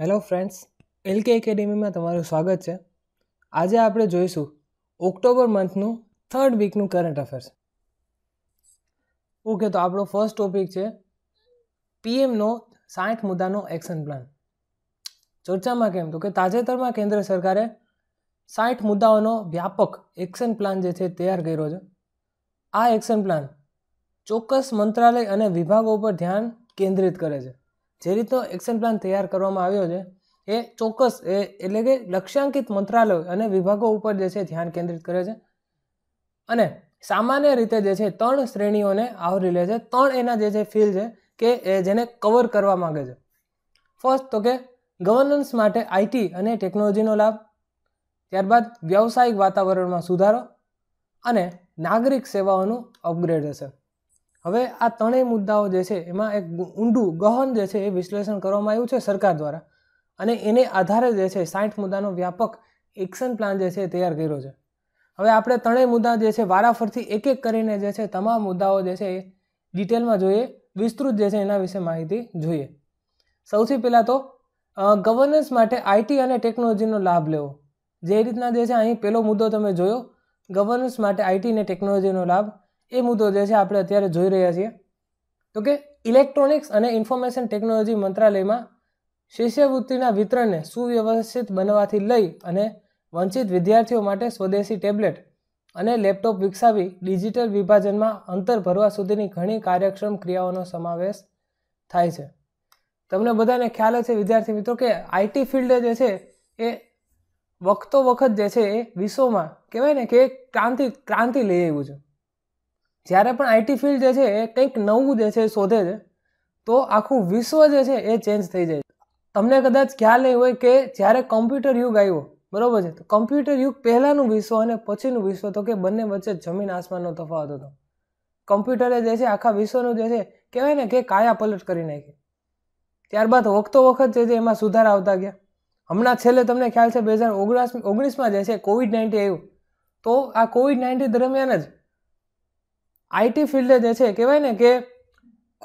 Hello friends, LK એકેડેમીમાં તમારું સ્વાગત છે. આજે આપણે જોઈશું ઓક્ટોબર મંથનું થર્ડ વીકનું કરંટ અફેર્સ. ઓકે, તો આપણો ફર્સ્ટ ટોપિક છે પીએમનો 60 મુદ્દાનો એક્શન પ્લાન. ચર્ચામાં કેમ તો કે તાજેતરમાં કેન્દ્ર સરકારે 60 મુદ્દાઓનો વ્યાપક એક્શન પ્લાન જે છે તૈયાર કર્યો છે. આ એક્શન પ્લાન ચોક્કસ મંત્રાલય અને વિભાગો પર ધ્યાન કેન્દ્રિત કરે છે. જે રીતનો એક્શન પ્લાન તૈયાર કરવામાં આવ્યો છે એ ચોક્કસ એટલે કે લક્ષ્યાંકિત મંત્રાલય અને વિભાગો ઉપર જે છે ધ્યાન કેન્દ્રિત કરે છે અને સામાન્ય રીતે જે છે 3 શ્રેણીઓને આવરી લે છે. 3 એના જે છે ફિલ્ડ છે કે જેને કવર કરવા માગે છે. ફર્સ્ટ તો કે ગવર્નન્સ માટે આઈટી અને ટેકનોલોજીનો લાભ, ત્યારબાદ વ્યવસાયિક વાતાવરણમાં સુધારો અને નાગરિક સેવાઓનું અપગ્રેડેશન. હવે આ ત્રણેય મુદ્દાઓ જે છે એમાં એક ઊંડું ગહન જે છે એ વિશ્લેષણ કરવામાં આવ્યું છે સરકાર દ્વારા અને એને આધારે જે છે 60 મુદ્દાનો વ્યાપક એક્શન પ્લાન જે છે તૈયાર કર્યો છે. હવે આપણે ત્રણેય મુદ્દા જે છે વારાફરતી એક એક કરીને જે છે તમામ મુદ્દાઓ જે છે એ ડિટેલમાં જોઈએ, વિસ્તૃત જે છે એના વિશે માહિતી જોઈએ. સૌથી પહેલાં તો ગવર્નન્સ માટે આઈટી અને ટેકનોલોજીનો લાભ લેવો. જે રીતના જે છે અહીં પહેલો મુદ્દો તમે જોયો, ગવર્નન્સ માટે આઈટી અને ટેકનોલોજીનો લાભ, એ મુદ્દો જે છે આપણે અત્યારે જોઈ રહ્યા છીએ. તો કે ઇલેક્ટ્રોનિક્સ અને ઇન્ફોર્મેશન ટેકનોલોજી મંત્રાલયમાં શિષ્યવૃત્તિના વિતરણને સુવ્યવસ્થિત બનવાથી લઈ અને વંચિત વિદ્યાર્થીઓ માટે સ્વદેશી ટેબ્લેટ અને લેપટોપ વિકસાવી ડિજિટલ વિભાજનમાં અંતર ભરવા સુધીની ઘણી કાર્યક્ષમ ક્રિયાઓનો સમાવેશ થાય છે. તમને બધાને ખ્યાલ છે વિદ્યાર્થી મિત્રો કે આઈટી ફિલ્ડ જે છે એ વખતો વખત જે છે એ વિશ્વમાં કહેવાય ને કે ક્રાંતિ લઈ આવ્યું છે. જ્યારે પણ આઈટી ફિલ્ડ જે છે એ કંઈક નવું જે છે શોધે છે તો આખું વિશ્વ જે છે એ ચેન્જ થઈ જાય. તમને કદાચ ખ્યાલ નહીં હોય કે જ્યારે કોમ્પ્યુટર યુગ આવ્યો, બરાબર છે, તો કોમ્પ્યુટર યુગ પહેલાંનું વિશ્વ અને પછીનું વિશ્વ તો કે બંને વચ્ચે જમીન આસમાનનો તફાવત હતો. કોમ્પ્યુટરે જે છે આખા વિશ્વનું જે છે કહેવાય ને કે કાયા પલટ કરી નાખી. ત્યારબાદ વખતો વખત જે છે એમાં સુધારા આવતા ગયા. હમણાં છેલ્લે તમને ખ્યાલ છે 2019માં જે છે કોવિડ-19 આવ્યું, તો આ કોવિડ-19 દરમિયાન જ આઈટી ફિલ્ડ જે છે કહેવાય ને કે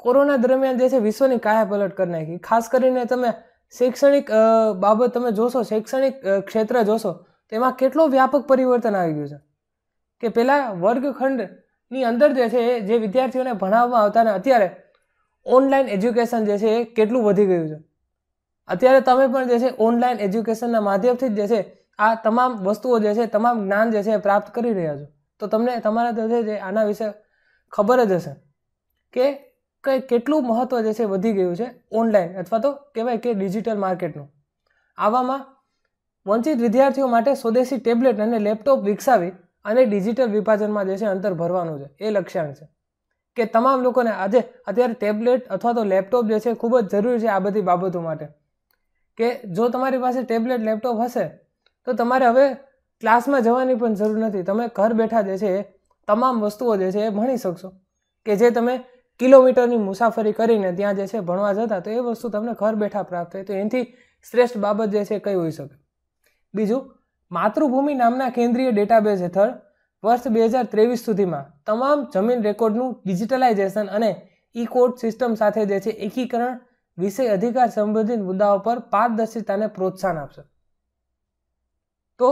કોરોના દરમિયાન જે છે વિશ્વની કાયા પલટ કરી નાખી. ખાસ કરીને તમે શૈક્ષણિક બાબત તમે જોશો, શૈક્ષણિક ક્ષેત્ર જોશો, તેમાં કેટલો વ્યાપક પરિવર્તન આવી ગયું છે કે પહેલાં વર્ગખંડની અંદર જે છે જે વિદ્યાર્થીઓને ભણાવવામાં આવતા ને અત્યારે ઓનલાઈન એજ્યુકેશન જે છે એ કેટલું વધી ગયું છે. અત્યારે તમે પણ જે છે ઓનલાઈન એજ્યુકેશનના માધ્યમથી જ જે છે આ તમામ વસ્તુઓ જે છે તમામ જ્ઞાન જે છે પ્રાપ્ત કરી રહ્યા છો. તો તમને તમારા જે આના વિશે ખબર જ હશે કે કંઈ કેટલું મહત્ત્વ જે છે વધી ગયું છે ઓનલાઈન અથવા તો કહેવાય કે ડિજિટલ માર્કેટનું. આવામાં વંચિત વિદ્યાર્થીઓ માટે સ્વદેશી ટેબ્લેટ અને લેપટોપ વિકસાવી અને ડિજિટલ વિભાજનમાં જે છે અંતર ભરવાનું છે એ લક્ષ્યાંક છે કે તમામ લોકોને આજે અત્યારે ટેબ્લેટ અથવા તો લેપટોપ જે છે ખૂબ જ જરૂરી છે આ બધી બાબતો માટે. કે જો તમારી પાસે ટેબ્લેટ લેપટોપ હશે તો તમારે હવે ક્લાસમાં જવાની પણ જરૂર નથી. તમે ઘર બેઠા જે છે તમામ વસ્તુઓ જે છે એ ભણી શકશો કે જે તમે કિલોમીટરની મુસાફરી કરીને ત્યાં જે છે ભણવા જતા તો એ વસ્તુ તમને ઘર બેઠા પ્રાપ્ત થાય. તો એનાથી શ્રેષ્ઠ બાબત જે છે કઈ હોઈ શકે. બીજું, માતૃભૂમિ નામના કેન્દ્રીય ડેટાબેઝ હેઠળ વર્ષ 2023 સુધીમાં તમામ જમીન રેકોર્ડનું ડિજિટલાઇઝેશન અને ઈ કોર્ટ સિસ્ટમ સાથે જે છે એકીકરણ વિષય અધિકાર સંબંધિત મુદ્દાઓ પર પારદર્શિતાને પ્રોત્સાહન આપશે. તો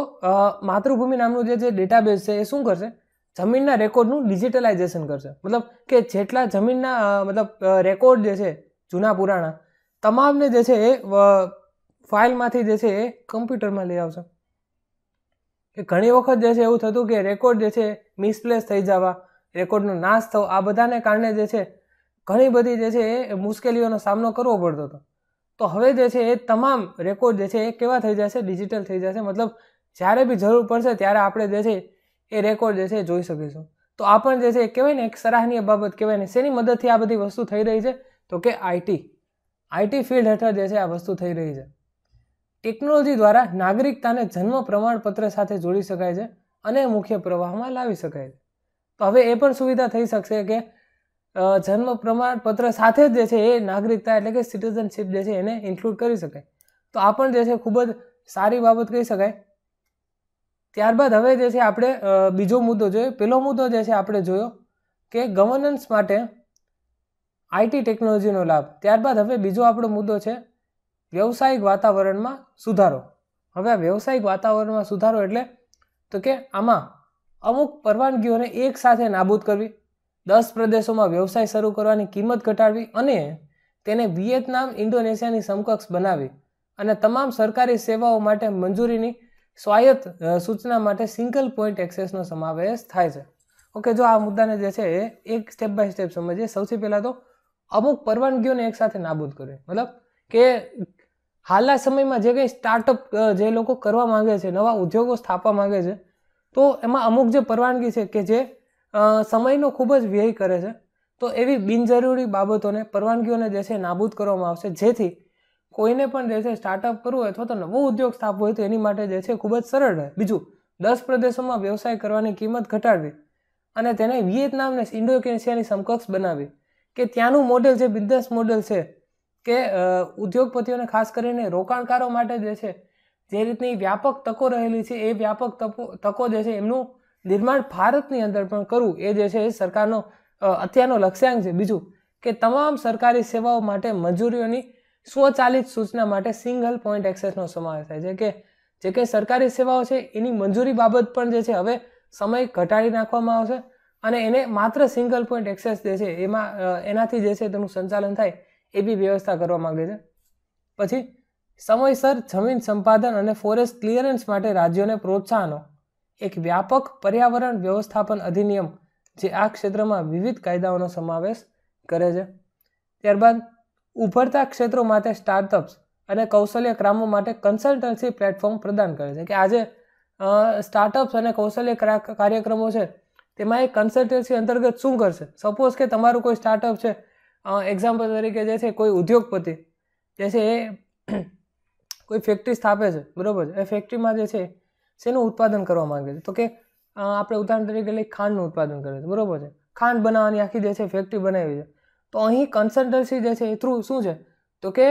માતૃભૂમિ નામનું જે ડેટાબેઝ છે એ શું કરશે? જમીનના રેકોર્ડનું ડિજિટલાઇઝેશન કરશે. મતલબ કે જેટલા જમીનના રેકોર્ડ જે છે જૂના પુરાણા તમામને જે છે એ ફાઇલમાંથી જે છે એ કમ્પ્યુટરમાં લઈ આવશે. કે ઘણી વખત જે છે એવું થતું કે રેકોર્ડ જે છે મિસપ્લેસ થઈ જવા, રેકોર્ડનો નાશ થવો, આ બધાને કારણે જે છે ઘણી બધી જે છે એ મુશ્કેલીઓનો સામનો કરવો પડતો હતો. તો હવે જે છે એ તમામ રેકોર્ડ જે છે એ કેવા થઈ જશે? ડિજિટલ થઈ જશે. મતલબ જ્યારે બી જરૂર પડશે ત્યારે આપણે જે છે એ રેકોર્ડ જે છે જોઈ શકીશું. તો આ પણ જે છે કહેવાય ને એક સરાહનીય બાબત કહેવાય ને. શેની મદદથી આ બધી વસ્તુ થઈ રહી છે? તો કે આઈટી ફિલ્ડ હેઠળ જે છે આ વસ્તુ થઈ રહી છે. ટેકનોલોજી દ્વારા નાગરિકતાને જન્મ પ્રમાણપત્ર સાથે જોડી શકાય છે અને મુખ્ય પ્રવાહમાં લાવી શકાય છે. તો હવે એ પણ સુવિધા થઈ શકશે કે જન્મ પ્રમાણપત્ર સાથે જ જે છે એ નાગરિકતા એટલે કે સિટીઝનશીપ જે છે એને ઇન્ક્લુડ કરી શકાય. તો આ પણ જે છે ખૂબ જ સારી બાબત કહી શકાય. ત્યારબાદ હવે જે છે આપણે બીજો મુદ્દો જોઈએ. પહેલો મુદ્દો જે છે આપણે જોયો કે ગવર્નન્સ માટે આઈટી ટેકનોલોજીનો લાભ. ત્યારબાદ હવે બીજો આપણો મુદ્દો છે વ્યવસાયિક વાતાવરણમાં સુધારો. હવે આ વ્યવસાયિક વાતાવરણમાં સુધારો એટલે તો કે આમાં અમુક પરવાનગીઓને એક સાથે નાબૂદ કરવી, 10 પ્રદેશોમાં વ્યવસાય શરૂ કરવાની કિંમત ઘટાડવી અને તેને વિયેતનામ ઇન્ડોનેશિયાની સમકક્ષ બનાવી અને તમામ સરકારી સેવાઓ માટે મંજૂરીની સ્વાયત્ત સૂચના માટે સિંગલ પોઈન્ટ એક્સેસનો સમાવેશ થાય છે. ઓકે, જો આ મુદ્દાને જે છે એ એક સ્ટેપ બાય સ્ટેપ સમજીએ. સૌથી પહેલાં તો અમુક પરવાનગીઓને એકસાથે નાબૂદ કરવી, મતલબ કે હાલના સમયમાં જે કંઈ સ્ટાર્ટઅપ જે લોકો કરવા માગે છે, નવા ઉદ્યોગો સ્થાપવા માગે છે, તો એમાં અમુક જે પરવાનગી છે કે જે સમયનો ખૂબ જ વ્યય કરે છે, તો એવી બિનજરૂરી બાબતોને પરવાનગીઓને જે છે નાબૂદ કરવામાં આવશે, જેથી કોઈને પણ જે છે સ્ટાર્ટઅપ કરવું અથવા તો નવો ઉદ્યોગ સ્થાપવો હોય તો એની માટે જે છે ખૂબ જ સરળ રહે. બીજું, 10 પ્રદેશોમાં વ્યવસાય કરવાની કિંમત ઘટાડવી અને તેને વિયેતનામને ઇન્ડોનેશિયાની સમકક્ષ બનાવી, કે ત્યાંનું મોડેલ જે બિઝનેસ મોડેલ છે કે ઉદ્યોગપતિઓને ખાસ કરીને રોકાણકારો માટે જે છે જે રીતની વ્યાપક તકો રહેલી છે એ વ્યાપક તકો જે છે એમનું નિર્માણ ભારતની અંદર પણ કરવું એ જે છે એ સરકારનો અત્યારનો લક્ષ્યાંક છે. બીજું કે તમામ સરકારી સેવાઓ માટે મંજૂરીઓની સ્વચાલિત સૂચના માટે સિંગલ પોઈન્ટ એક્સેસનો સમાવેશ થાય છે, કે જે કંઈ સરકારી સેવાઓ છે એની મંજૂરી બાબત પણ જે છે હવે સમય ઘટાડી નાખવામાં આવશે અને એને માત્ર સિંગલ પોઈન્ટ એક્સેસ જે છે એમાં એનાથી જે છે તેનું સંચાલન થાય એવી વ્યવસ્થા કરવા માંગે છે. પછી સમયસર જમીન સંપાદન અને ફોરેસ્ટ ક્લિયરન્સ માટે રાજ્યોને પ્રોત્સાહનો, એક વ્યાપક પર્યાવરણ વ્યવસ્થાપન અધિનિયમ જે આ ક્ષેત્રમાં વિવિધ કાયદાઓનો સમાવેશ કરે છે. ત્યારબાદ ઉભરતા ક્ષેત્રો માટે સ્ટાર્ટઅપ્સ અને કૌશલ્ય ક્રમો માટે કન્સલ્ટન્સી પ્લેટફોર્મ પ્રદાન કરે છે, કે આજે સ્ટાર્ટઅપ્સ અને કૌશલ્ય કાર્યક્રમો છે તેમાં એ કન્સલ્ટન્સી અંતર્ગત શું કરશે. સપોઝ કે તમારું કોઈ સ્ટાર્ટઅપ છે, એક્ઝામ્પલ તરીકે જે છે કોઈ ઉદ્યોગપતિ જે છે એ કોઈ ફેક્ટરી સ્થાપે છે, બરાબર છે, એ ફેક્ટરીમાં જે છે શેનું ઉત્પાદન કરવા માંગે છે, તો કે આપણે ઉદાહરણ તરીકે લઈ ખાંડનું ઉત્પાદન કરે છે, બરાબર છે, ખાંડ બનાવવાની આખી જે છે ફેક્ટરી બનાવી છે, તો અહીં કન્સલ્ટન્સી જે છે એ થ્રુ શું છે તો કે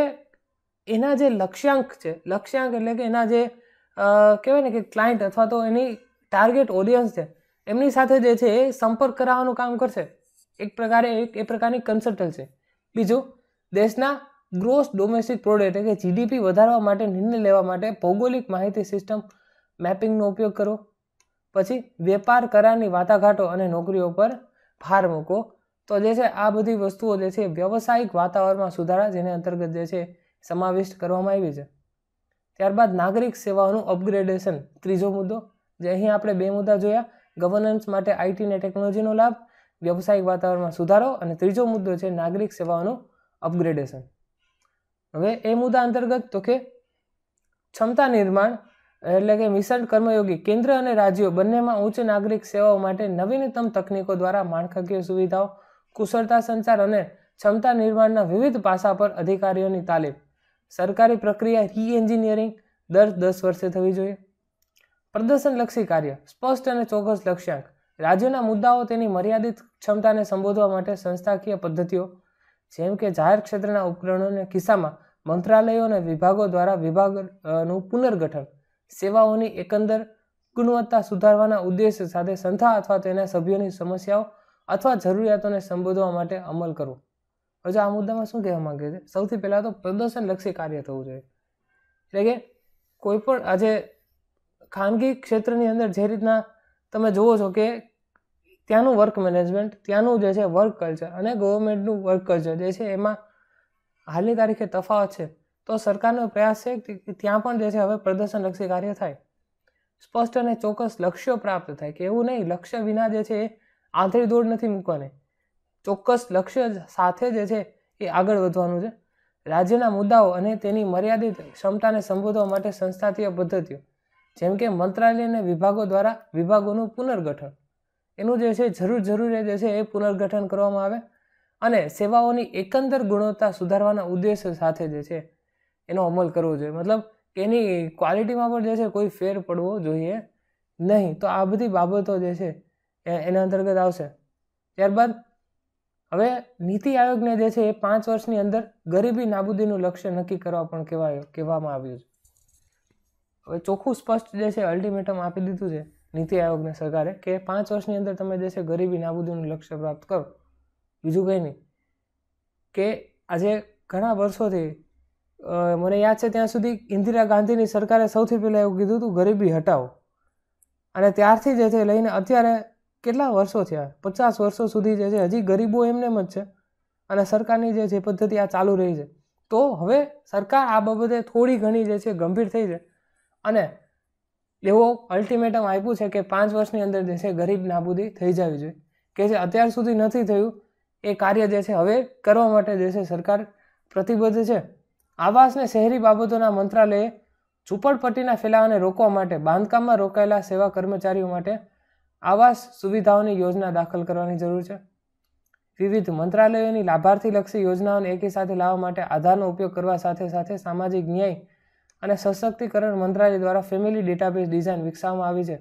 એના જે લક્ષ્યાંક છે, લક્ષ્યાંક એટલે કે એના જે કહેવાય ને કે ક્લાયન્ટ અથવા તો એની ટાર્ગેટ ઓડિયન્સ છે એમની સાથે જે છે એ સંપર્ક કરાવવાનું કામ કરશે, એક પ્રકારે એ પ્રકારની કન્સલ્ટન્સી. બીજું, દેશના ગ્રોસ ડોમેસ્ટિક પ્રોડક્ટ એટલે કે જીડીપી વધારવા માટે નિર્ણય લેવા માટે ભૌગોલિક માહિતી સિસ્ટમ મેપિંગનો ઉપયોગ કરવો. પછી વેપાર કરારની વાટાઘાટો અને નોકરીઓ પર ભાર મૂકવો. તો જે છે આ બધી વસ્તુઓ જે છે વ્યવસાયિક વાતાવરણમાં સુધારા જેને અંતર્ગત જે છે સમાવિષ્ટ કરવામાં આવી છે. ત્યારબાદ નાગરિક સેવાઓનું અપગ્રેડેશન, ત્રીજો મુદ્દો, જે અહીં આપણે 2 મુદ્દા જોયા, ગવર્નન્સ માટે આઈટી અને ટેકનોલોજીનો લાભ, વ્યવસાયિક વાતાવરણમાં સુધારો, અને ત્રીજો મુદ્દો છે નાગરિક સેવાઓનું અપગ્રેડેશન. હવે એ મુદ્દા અંતર્ગત તો કે ક્ષમતા નિર્માણ એટલે કે મિશન કર્મયોગી, કેન્દ્ર અને રાજ્યો બંનેમાં ઉચ્ચ નાગરિક સેવાઓ માટે નવીનતમ તકનીકો દ્વારા માળખાકીય સુવિધાઓ, કુશળતા સંચાર અને ક્ષમતા નિર્માણના વિવિધ પાસા પર અધિકારીઓની તાલીમ. સરકારી પ્રક્રિયા રીએન્જિનિયરિંગ દર 10 વર્ષે થવી જોઈએ. પ્રદર્શનલક્ષી કાર્ય, સ્પષ્ટ અને ચોક્કસ લક્ષ્યાંક, રાજ્યોના મુદ્દાઓ તેની મર્યાદિત ક્ષમતાને સંબોધવા માટે સંસ્થાકીય પદ્ધતિઓ જેમ કે જાહેર ક્ષેત્રના ઉપકરણોના કિસ્સામાં મંત્રાલયો અને વિભાગો દ્વારા વિભાગનું પુનર્ગઠન, સેવાઓની એકંદર ગુણવત્તા સુધારવાના ઉદ્દેશ્ય સાથે સંસ્થા અથવા તેના સભ્યોની સમસ્યાઓ અથવા જરૂરિયાતોને સંબોધવા માટે અમલ કરવો. હજુ આ મુદ્દામાં શું કહેવા માંગે છે, સૌથી પહેલાં તો પ્રદર્શનલક્ષી કાર્ય થવું જોઈએ, એટલે કે કોઈપણ આજે ખાનગી ક્ષેત્રની અંદર જે રીતના તમે જુઓ છો કે ત્યાંનું વર્ક મેનેજમેન્ટ, ત્યાંનું જે છે વર્ક કલ્ચર અને ગવર્મેન્ટનું વર્ક કલ્ચર જે છે એમાં હાલની તારીખે તફાવત છે, તો સરકારનો પ્રયાસ છે કે ત્યાં પણ જે છે હવે પ્રદર્શનલક્ષી કાર્ય થાય, સ્પષ્ટ અને ચોક્કસ લક્ષ્યો પ્રાપ્ત થાય, કે એવું નહીં લક્ષ્ય વિના જે છે એ આંતરી દોડ નથી મૂકવાની, ચોક્કસ લક્ષ્ય સાથે જે છે એ આગળ વધવાનું છે. રાજ્યના મુદ્દાઓ અને તેની મર્યાદિત ક્ષમતાને સંબોધવા માટે સંસ્થાકીય પદ્ધતિઓ જેમ કે મંત્રાલય અને વિભાગો દ્વારા વિભાગોનું પુનર્ગઠન, એનું જે છે જરૂરી જે છે એ પુનર્ગઠન કરવામાં આવે અને સેવાઓની એકંદર ગુણવત્તા સુધારવાના ઉદ્દેશ્ય સાથે જે છે એનો અમલ કરવો જોઈએ, મતલબ કે એની ક્વોલિટીમાં પણ જે છે કોઈ ફેર પડવો જોઈએ નહીં. તો આ બધી બાબતો જે છે એના અંતર્ગત આવશે. ત્યારબાદ હવે નીતિ આયોગને જે છે એ 5 વર્ષની અંદર ગરીબી નાબૂદીનું લક્ષ્ય નક્કી કરવા પણ કહેવામાં આવ્યું છે. હવે ચોખ્ખું સ્પષ્ટ જે છે અલ્ટિમેટમ આપી દીધું છે નીતિ આયોગને સરકારે કે 5 વર્ષની અંદર તમે જે છે ગરીબી નાબૂદીનું લક્ષ્ય પ્રાપ્ત કરો, બીજું કંઈ નહીં. કે આજે ઘણા વર્ષોથી મને યાદ છે ત્યાં સુધી ઇન્દિરા ગાંધીની સરકારે સૌથી પહેલાં એવું કીધું હતું ગરીબી હટાવો, અને ત્યારથી જે છે લઈને અત્યારે કેટલા વર્ષો થયા 50 વર્ષો સુધી જે છે હજી ગરીબો એમને જ છે અને સરકારની જે પદ્ધતિ આ ચાલુ રહી છે. તો હવે સરકાર આ બાબતે થોડી ઘણી જે છે ગંભીર થઈ છે અને એવો અલ્ટિમેટમ આપ્યું છે કે 5 વર્ષની અંદર જે છે ગરીબ નાબૂદી થઈ જવી જોઈએ, કે જે અત્યાર સુધી નથી થયું એ કાર્ય જે છે હવે કરવા માટે જે છે સરકાર પ્રતિબદ્ધ છે. આવાસ અને શહેરી બાબતોના મંત્રાલયે ઝૂંપડપટ્ટીના ફેલાવાને રોકવા માટે બાંધકામમાં રોકાયેલા સેવા કર્મચારીઓ માટે આવાસ સુવિધાઓની યોજના દાખલ કરવાની જરૂર છે. વિવિધ મંત્રાલયોની લાભાર્થીલક્ષી યોજનાઓને એકી સાથે લાવવા માટે આધારનો ઉપયોગ કરવા સાથે સાથે સામાજિક ન્યાય અને સશક્તિકરણ મંત્રાલય દ્વારા ફેમિલી ડેટાબેઝ ડિઝાઇન વિકસાવવામાં આવી છે,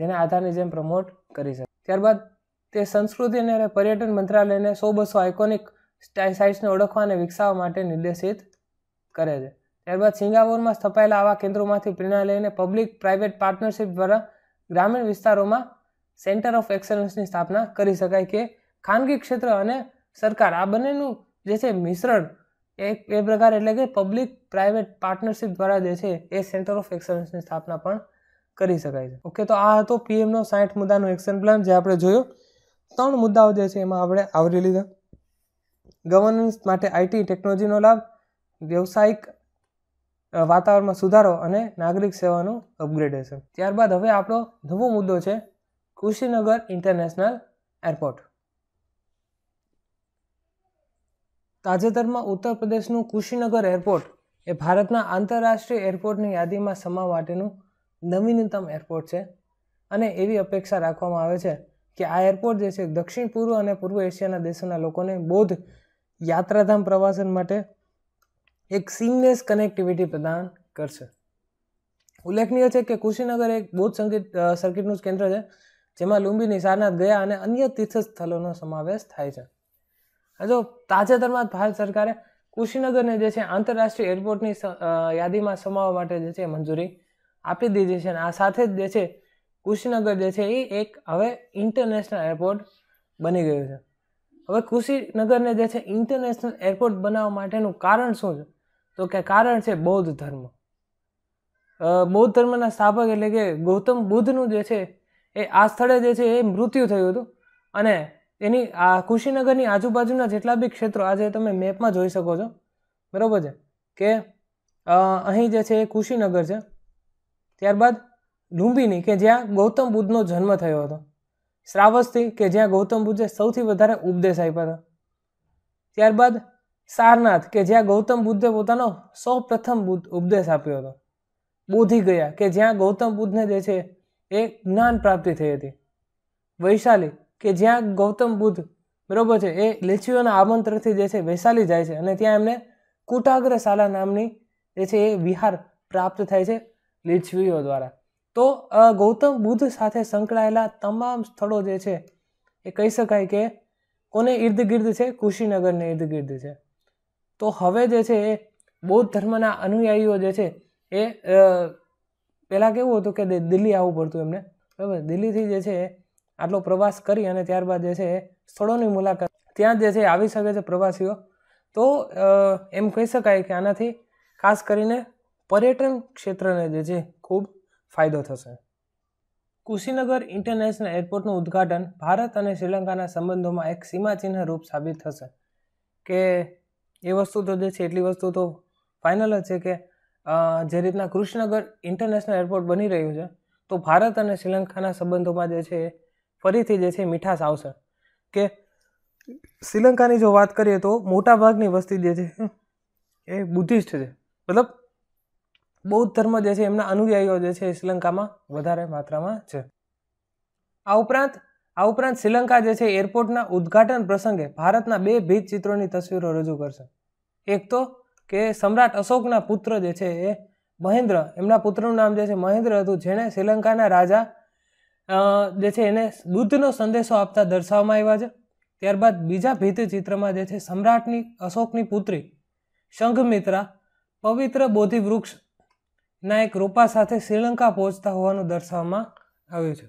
જેને આધારની જેમ પ્રમોટ કરી શકે. ત્યારબાદ તે સંસ્કૃતિ અને પર્યટન મંત્રાલયને 100-200 આઇકોનિક સાઇટ્સને ઓળખવા અને વિકસાવવા માટે નિર્દેશિત કરે છે. ત્યારબાદ સિંગાપોરમાં સ્થપાયેલા આવા કેન્દ્રોમાંથી પ્રેરણા લઈને પબ્લિક પ્રાઇવેટ પાર્ટનરશિપ દ્વારા ગ્રામીણ વિસ્તારોમાં સેન્ટર ઓફ એક્સલન્સની સ્થાપના કરી શકાય, કે ખાનગી ક્ષેત્ર અને સરકાર આ બંનેનું જે છે મિશ્રણ એક એ પ્રકાર એટલે કે પબ્લિક પ્રાઇવેટ પાર્ટનરશિપ દ્વારા જે છે એ સેન્ટર ઓફ એક્સલન્સની સ્થાપના પણ કરી શકાય છે. ઓકે, તો આ હતો પીએમનો 60 મુદ્દાનો એક્શન પ્લાન, જે આપણે જોયો 3 મુદ્દાઓ જે છે એમાં આપણે આવરી લીધા. ગવર્નન્સ માટે આઈટી ટેકનોલોજીનો લાભ, વ્યવસાયિક વાતાવરણમાં સુધારો અને નાગરિક સેવાનું અપગ્રેડેશન. ત્યારબાદ હવે આપણો નવો મુદ્દો છે કુશીનગર ઇન્ટરનેશનલ એરપોર્ટ. તાજેતરમાં ઉત્તર પ્રદેશનું કુશીનગર એરપોર્ટ એ ભારતના આંતરરાષ્ટ્રીય એરપોર્ટની યાદીમાં સમાવવા માટેનું નવીનતમ એરપોર્ટ છે, અને એવી અપેક્ષા રાખવામાં આવે છે કે આ એરપોર્ટ જે છે દક્ષિણ પૂર્વ અને પૂર્વ એશિયાના દેશોના લોકોને બૌદ્ધ યાત્રાધામ પ્રવાસન માટે એક સીમલેસ કનેક્ટિવિટી પ્રદાન કરશે. ઉલ્લેખનીય છે કે કુશીનગર એક બૌદ્ધ સર્કિટનું જ કેન્દ્ર છે, જેમાં લુંબીની, સારનાથ, ગયા અને અન્ય તીર્થસ્થળોનો સમાવેશ થાય છે. હજુ તાજેતરમાં ભારત સરકારે કુશીનગરને જે છે આંતરરાષ્ટ્રીય એરપોર્ટની યાદીમાં સમાવવા માટે જે છે મંજૂરી આપી દીધી છે, અને આ સાથે જ જે છે કુશીનગર જે છે એ એક હવે ઇન્ટરનેશનલ એરપોર્ટ બની ગયું છે. હવે કુશીનગરને જે છે ઇન્ટરનેશનલ એરપોર્ટ બનાવવા માટેનું કારણ શું છે, તો કે કારણ છે બૌદ્ધ ધર્મ. બૌદ્ધ ધર્મના સ્થાપક એટલે કે ગૌતમ બુદ્ધનું જે છે એ આ સ્થળે જે છે એ મૃત્યુ થયું હતું, અને એની આ કુશીનગરની આજુબાજુના જેટલા બી ક્ષેત્રો આજે તમે મેપમાં જોઈ શકો છો, બરાબર છે, કે અહીં જે છે એ કુશીનગર છે. ત્યારબાદ લુંબિની, કે જ્યાં ગૌતમ બુદ્ધનો જન્મ થયો હતો. શ્રાવસ્તી, કે જ્યાં ગૌતમ બુદ્ધે સૌથી વધારે ઉપદેશ આપ્યા હતા. ત્યારબાદ સારનાથ, કે જ્યાં ગૌતમ બુદ્ધે પોતાનો 100પ્રથમ ઉપદેશ આપ્યો હતો. બોધી ગયા, કે જ્યાં ગૌતમ બુદ્ધને જે છે એ જ્ઞાન પ્રાપ્તિ થઈ હતી. વૈશાલી, કે જ્યાં ગૌતમ બુદ્ધ, બરાબર છે, એ લેચીઓના આમંત્રણથી જે છે વૈશાલી જાય છે, અને ત્યાં એમને કુટાગ્રશાલા નામની જે છે એ વિહાર પ્રાપ્ત થાય છે લીચવીઓ દ્વારા. તો ગૌતમ બુદ્ધ સાથે સંકળાયેલા તમામ સ્થળો જે છે એ કહી શકાય કે કોને ઇર્દગિર્દ છે, કુશીનગરને ઇર્દગિર્દ છે. તો હવે જે છે એ બૌદ્ધ ધર્મના અનુયાયીઓ જે છે એ પહેલાં કેવું હતું કે દિલ્હી આવવું પડતું એમને, બરાબર, દિલ્હીથી જે છે આટલો પ્રવાસ કરી અને ત્યારબાદ જે છે એ સ્થળોની મુલાકાત ત્યાં જે છે આવી શકે છે પ્રવાસીઓ. તો એમ કહી શકાય કે આનાથી ખાસ કરીને પર્યટન ક્ષેત્રને જે છે ખૂબ ફાયદો થશે. કુશીનગર ઇન્ટરનેશનલ એરપોર્ટનું ઉદ્ઘાટન ભારત અને શ્રીલંકાના સંબંધોમાં એક સીમાચિહ્ન રૂપ સાબિત થશે, કે એ વસ્તુ તો જે છે એટલી વસ્તુ તો ફાઇનલ જ છે કે જે રીતના કૃષ્ણનગર ઇન્ટરનેશનલ એરપોર્ટ બની રહ્યું છે તો ભારત અને શ્રીલંકાના સંબંધોમાં જે છે ફરીથી જે છે મીઠાશ આવશે. કે શ્રીલંકાની જો વાત કરીએ તો મોટાભાગની વસ્તી જે છે એ બુદ્ધિસ્ટ છે, મતલબ બૌદ્ધ ધર્મ જે છે એમના અનુયાયીઓ જે છે શ્રીલંકામાં વધારે માત્રામાં છે. આ ઉપરાંત શ્રીલંકા જે છે એરપોર્ટના ઉદ્ઘાટન પ્રસંગે ભારતના 2 ભીંતચિત્રોની તસવીરો રજૂ કરશે. એક તો કે સમ્રાટ અશોકના પુત્ર જે છે એ મહેન્દ્ર, એમના પુત્રનું નામ જે છે મહેન્દ્ર હતું, જેણે શ્રીલંકાના રાજા જે છે એને બુદ્ધનો સંદેશો આપતા દર્શાવવામાં આવ્યા છે. ત્યારબાદ બીજા ભીંતચિત્રમાં જે છે સમ્રાટની અશોકની પુત્રી સંઘમિત્રા પવિત્ર બોધિવૃક્ષના એક રોપા સાથે શ્રીલંકા પહોંચતા હોવાનું દર્શાવવામાં આવ્યું છે.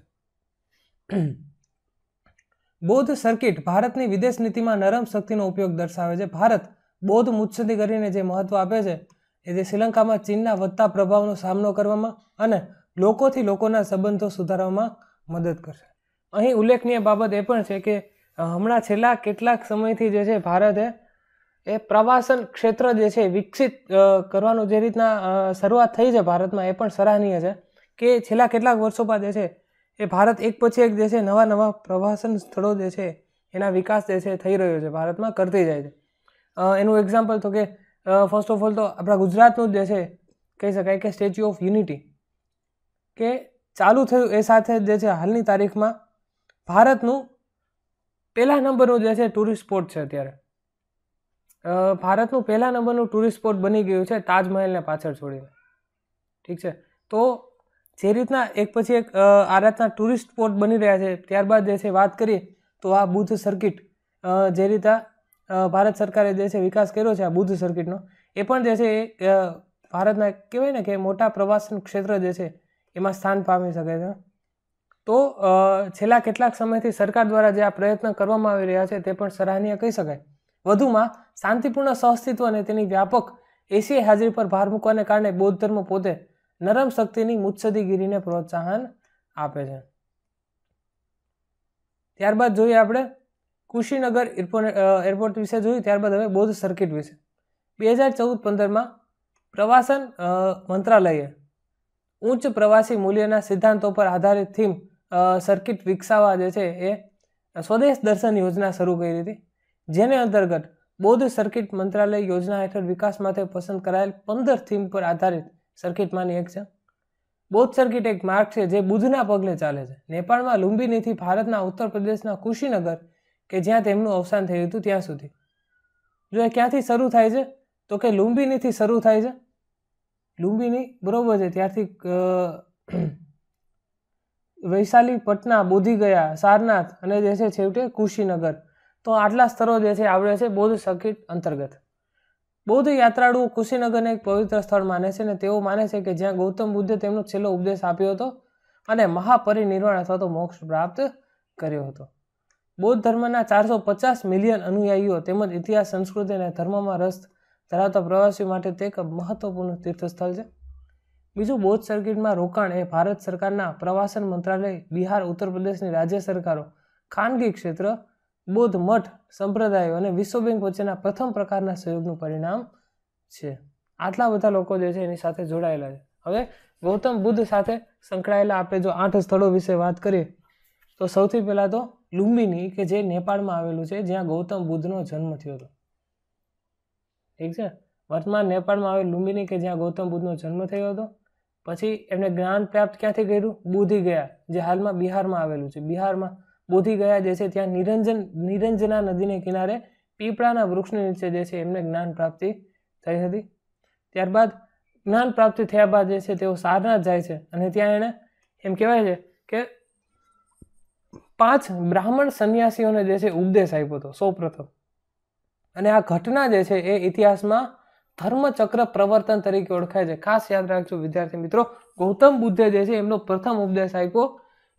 બૌદ્ધ સર્કિટ ભારતની વિદેશ નીતિમાં નરમ શક્તિનો ઉપયોગ દર્શાવે છે. ભારત બૌદ્ધ મુત્સદ્દી કરીને જે મહત્વ આપે છે એ શ્રીલંકામાં ચીનના વધતા પ્રભાવનો સામનો કરવામાં અને લોકોથી લોકોના સંબંધો સુધારવામાં મદદ કરશે. અહીં ઉલ્લેખનીય બાબત એ પણ છે કે હમણાં છેલ્લા કેટલાક સમયથી જે છે ભારતે એ પ્રવાસન ક્ષેત્ર જે છે વિકસિત કરવાનું જે રીતના શરૂઆત થઈ છે ભારતમાં, એ પણ સરાહનીય છે કે છેલ્લા કેટલાક વર્ષો બાદ જે છે એ ભારત એક પછી એક જે છે નવા નવા પ્રવાસન સ્થળો જે છે એના વિકાસ જે છે થઈ રહ્યો છે ભારતમાં કરતી જાય છે. એનું એક્ઝામ્પલ તો કે ફર્સ્ટ ઓફ ઓલ તો આપણા ગુજરાતનું જે છે કહી શકાય કે સ્ટેચ્યુ ઓફ યુનિટી કે ચાલુ થયું એ સાથે જે છે હાલની તારીખમાં ભારતનું પહેલા નંબરનું જે છે ટુરિસ્ટ સ્પોટ છે. અત્યારે ભારતનું પહેલા નંબરનું ટુરિસ્ટ સ્પોટ બની ગયું છે તાજમહેલને પાછળ છોડીને. ઠીક છે, તો જે રીતના એક પછી એક આ રીતના ટુરિસ્ટ સ્પોટ બની રહ્યા છે. ત્યારબાદ જે છે વાત કરીએ તો આ બુદ્ધ સર્કિટ જે રીતના ભારત સરકારે જે છે વિકાસ કર્યો છે આ બુદ્ધ સર્કિટનો, એ પણ જે છે એ ભારતના કહેવાય ને કે મોટા પ્રવાસન ક્ષેત્ર જે છે એમાં સ્થાન પામી શકે છે. તો છેલ્લા કેટલાક સમયથી સરકાર દ્વારા જે આ પ્રયત્ન કરવામાં આવી રહ્યા છે તે પણ સરાહનીય કહી શકાય. વધુમાં શાંતિપૂર્ણ સહઅસ્તિત્વ અને તેની વ્યાપક એશિયાઈ હાજરી પર ભાર મૂકવાને કારણે બૌદ્ધ ધર્મ પોતે નરમ શક્તિની મુત્સદીગીરીને પ્રોત્સાહન આપે છે. ત્યારબાદ જોઈએ આપણે કુશીનગર એરપોર્ટ વિશે જોયું, ત્યારબાદ હવે બૌદ્ધ સર્કિટ વિશે. 2014-15માં પ્રવાસન મંત્રાલયે ઉચ્ચ પ્રવાસી મૂલ્યના સિદ્ધાંતો પર આધારિત થીમ સર્કિટ વિકસાવવા જે છે એ સ્વદેશ દર્શન યોજના શરૂ કરી હતી, જેને અંતર્ગત બૌદ્ધ સર્કિટ મંત્રાલય યોજના હેઠળ વિકાસ માટે પસંદ કરાયેલ 15 થીમ પર આધારિત સર્કિટમાંની એક છે. બૌદ્ધ સર્કિટ એક માર્ગ છે જે બુદ્ધના પગલે ચાલે છે. નેપાળમાં લુંબિનીથી ભારતના ઉત્તર પ્રદેશના કુશીનગર કે જ્યાં તેમનું અવસાન થયું હતું ત્યાં સુધી. જો એ ક્યાંથી શરૂ થાય છે તો કે લુંબિનીથી શરૂ થાય છે. લુંબિની બરોબર છે, ત્યારથી વૈશાલી, પટના, બોધી ગયા, સારનાથ અને જે છે છેવટે કુશીનગર. તો આટલા સ્તરો જે છે આવડે છે બૌદ્ધ સર્કિટ અંતર્ગત. બૌદ્ધ યાત્રાળુઓ કુશીનગરને એક પવિત્ર સ્થળ માને છે અને તેઓ માને છે કે જ્યાં ગૌતમ બુદ્ધે તેમનો છેલ્લો ઉપદેશ આપ્યો હતો અને મહાપરિનિર્વાણ અથવા તો મોક્ષ પ્રાપ્ત કર્યો હતો. બૌદ્ધ ધર્મના 450 મિલિયન અનુયાયીઓ તેમજ ઇતિહાસ, સંસ્કૃતિ અને ધર્મમાં રસ ધરાવતા પ્રવાસીઓ માટે તે એક મહત્વપૂર્ણ તીર્થસ્થળ છે. બીજું, બૌદ્ધ સર્કિટમાં રોકાણ એ ભારત સરકારના પ્રવાસન મંત્રાલય, બિહાર, ઉત્તર પ્રદેશની રાજ્ય સરકારો, ખાનગી ક્ષેત્ર, બૌદ્ધ મઠ સંપ્રદાયો અને વિશ્વ બેંક વચ્ચેના પ્રથમ પ્રકારના સહયોગનું પરિણામ છે. આટલા બધા લોકો જે છે એની સાથે જોડાયેલા છે. હવે ગૌતમ બુદ્ધ સાથે સંકળાયેલા આપણે જો 8 સ્થળો વિશે વાત કરીએ તો સૌથી પહેલાં તો લુંબિની કે જે નેપાળમાં આવેલું છે જ્યાં ગૌતમ બુદ્ધનો જન્મ થયો હતો. ઠીક છે, વર્તમાન નેપાળમાં આવેલ લુંબિની કે જ્યાં ગૌતમ બુદ્ધનો જન્મ થયો હતો. પછી એમણે જ્ઞાન પ્રાપ્ત ક્યાંથી કર્યું? બોધી ગયા, જે હાલમાં બિહારમાં આવેલું છે. બિહારમાં બોધી ગયા જે છે ત્યાં નિરંજના નદીને કિનારે પીપળાના વૃક્ષની નીચે જે છે એમને જ્ઞાન પ્રાપ્તિ થઈ હતી. ત્યારબાદ જ્ઞાન પ્રાપ્તિ થયા બાદ જે છે તેઓ સારનાથ જાય છે અને ત્યાં એણે એમ કહેવાય છે કે 5 બ્રાહ્મણ સંન્યાસીઓને જે છે ઉપદેશ આપ્યો હતો સૌપ્રથમ. અને આ ઘટના જે છે એ ઇતિહાસમાં ધર્મચક્ર પ્રવર્તન તરીકે ઓળખાય છે. ખાસ યાદ રાખજો વિદ્યાર્થી મિત્રો, ગૌતમ બુદ્ધે જે છે એમનો પ્રથમ ઉપદેશ આપ્યો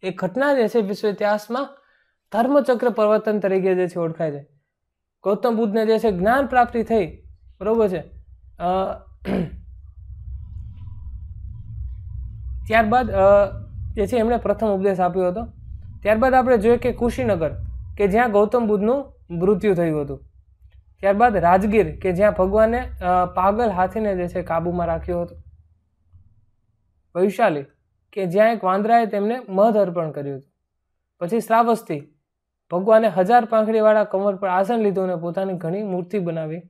એ ઘટના જે છે વિશ્વ ઇતિહાસમાં ધર્મચક્ર પ્રવર્તન તરીકે જે છે ઓળખાય છે. ગૌતમ બુદ્ધને જે છે જ્ઞાન પ્રાપ્તિ થઈ, બરોબર છે. ત્યારબાદ જે છે એમણે પ્રથમ ઉપદેશ આપ્યો હતો. ત્યારબાદ આપણે જોઈએ કે કુશીનગર કે જ્યાં ગૌતમ બુદ્ધનું મૃત્યુ થયું હતું. ત્યારબાદ રાજગીર કે જ્યાં ભગવાને પાગલ હાથીને જે છે કાબૂમાં રાખ્યો હતો. વૈશાલી કે જ્યાં એક વાંદરાએ તેમને મધ અર્પણ કર્યું હતું. પછી શ્રાવસ્તી, ભગવાને 1000 પાંખડીવાળા કમર પર આસન લીધું અને પોતાની ઘણી મૂર્તિ બનાવી.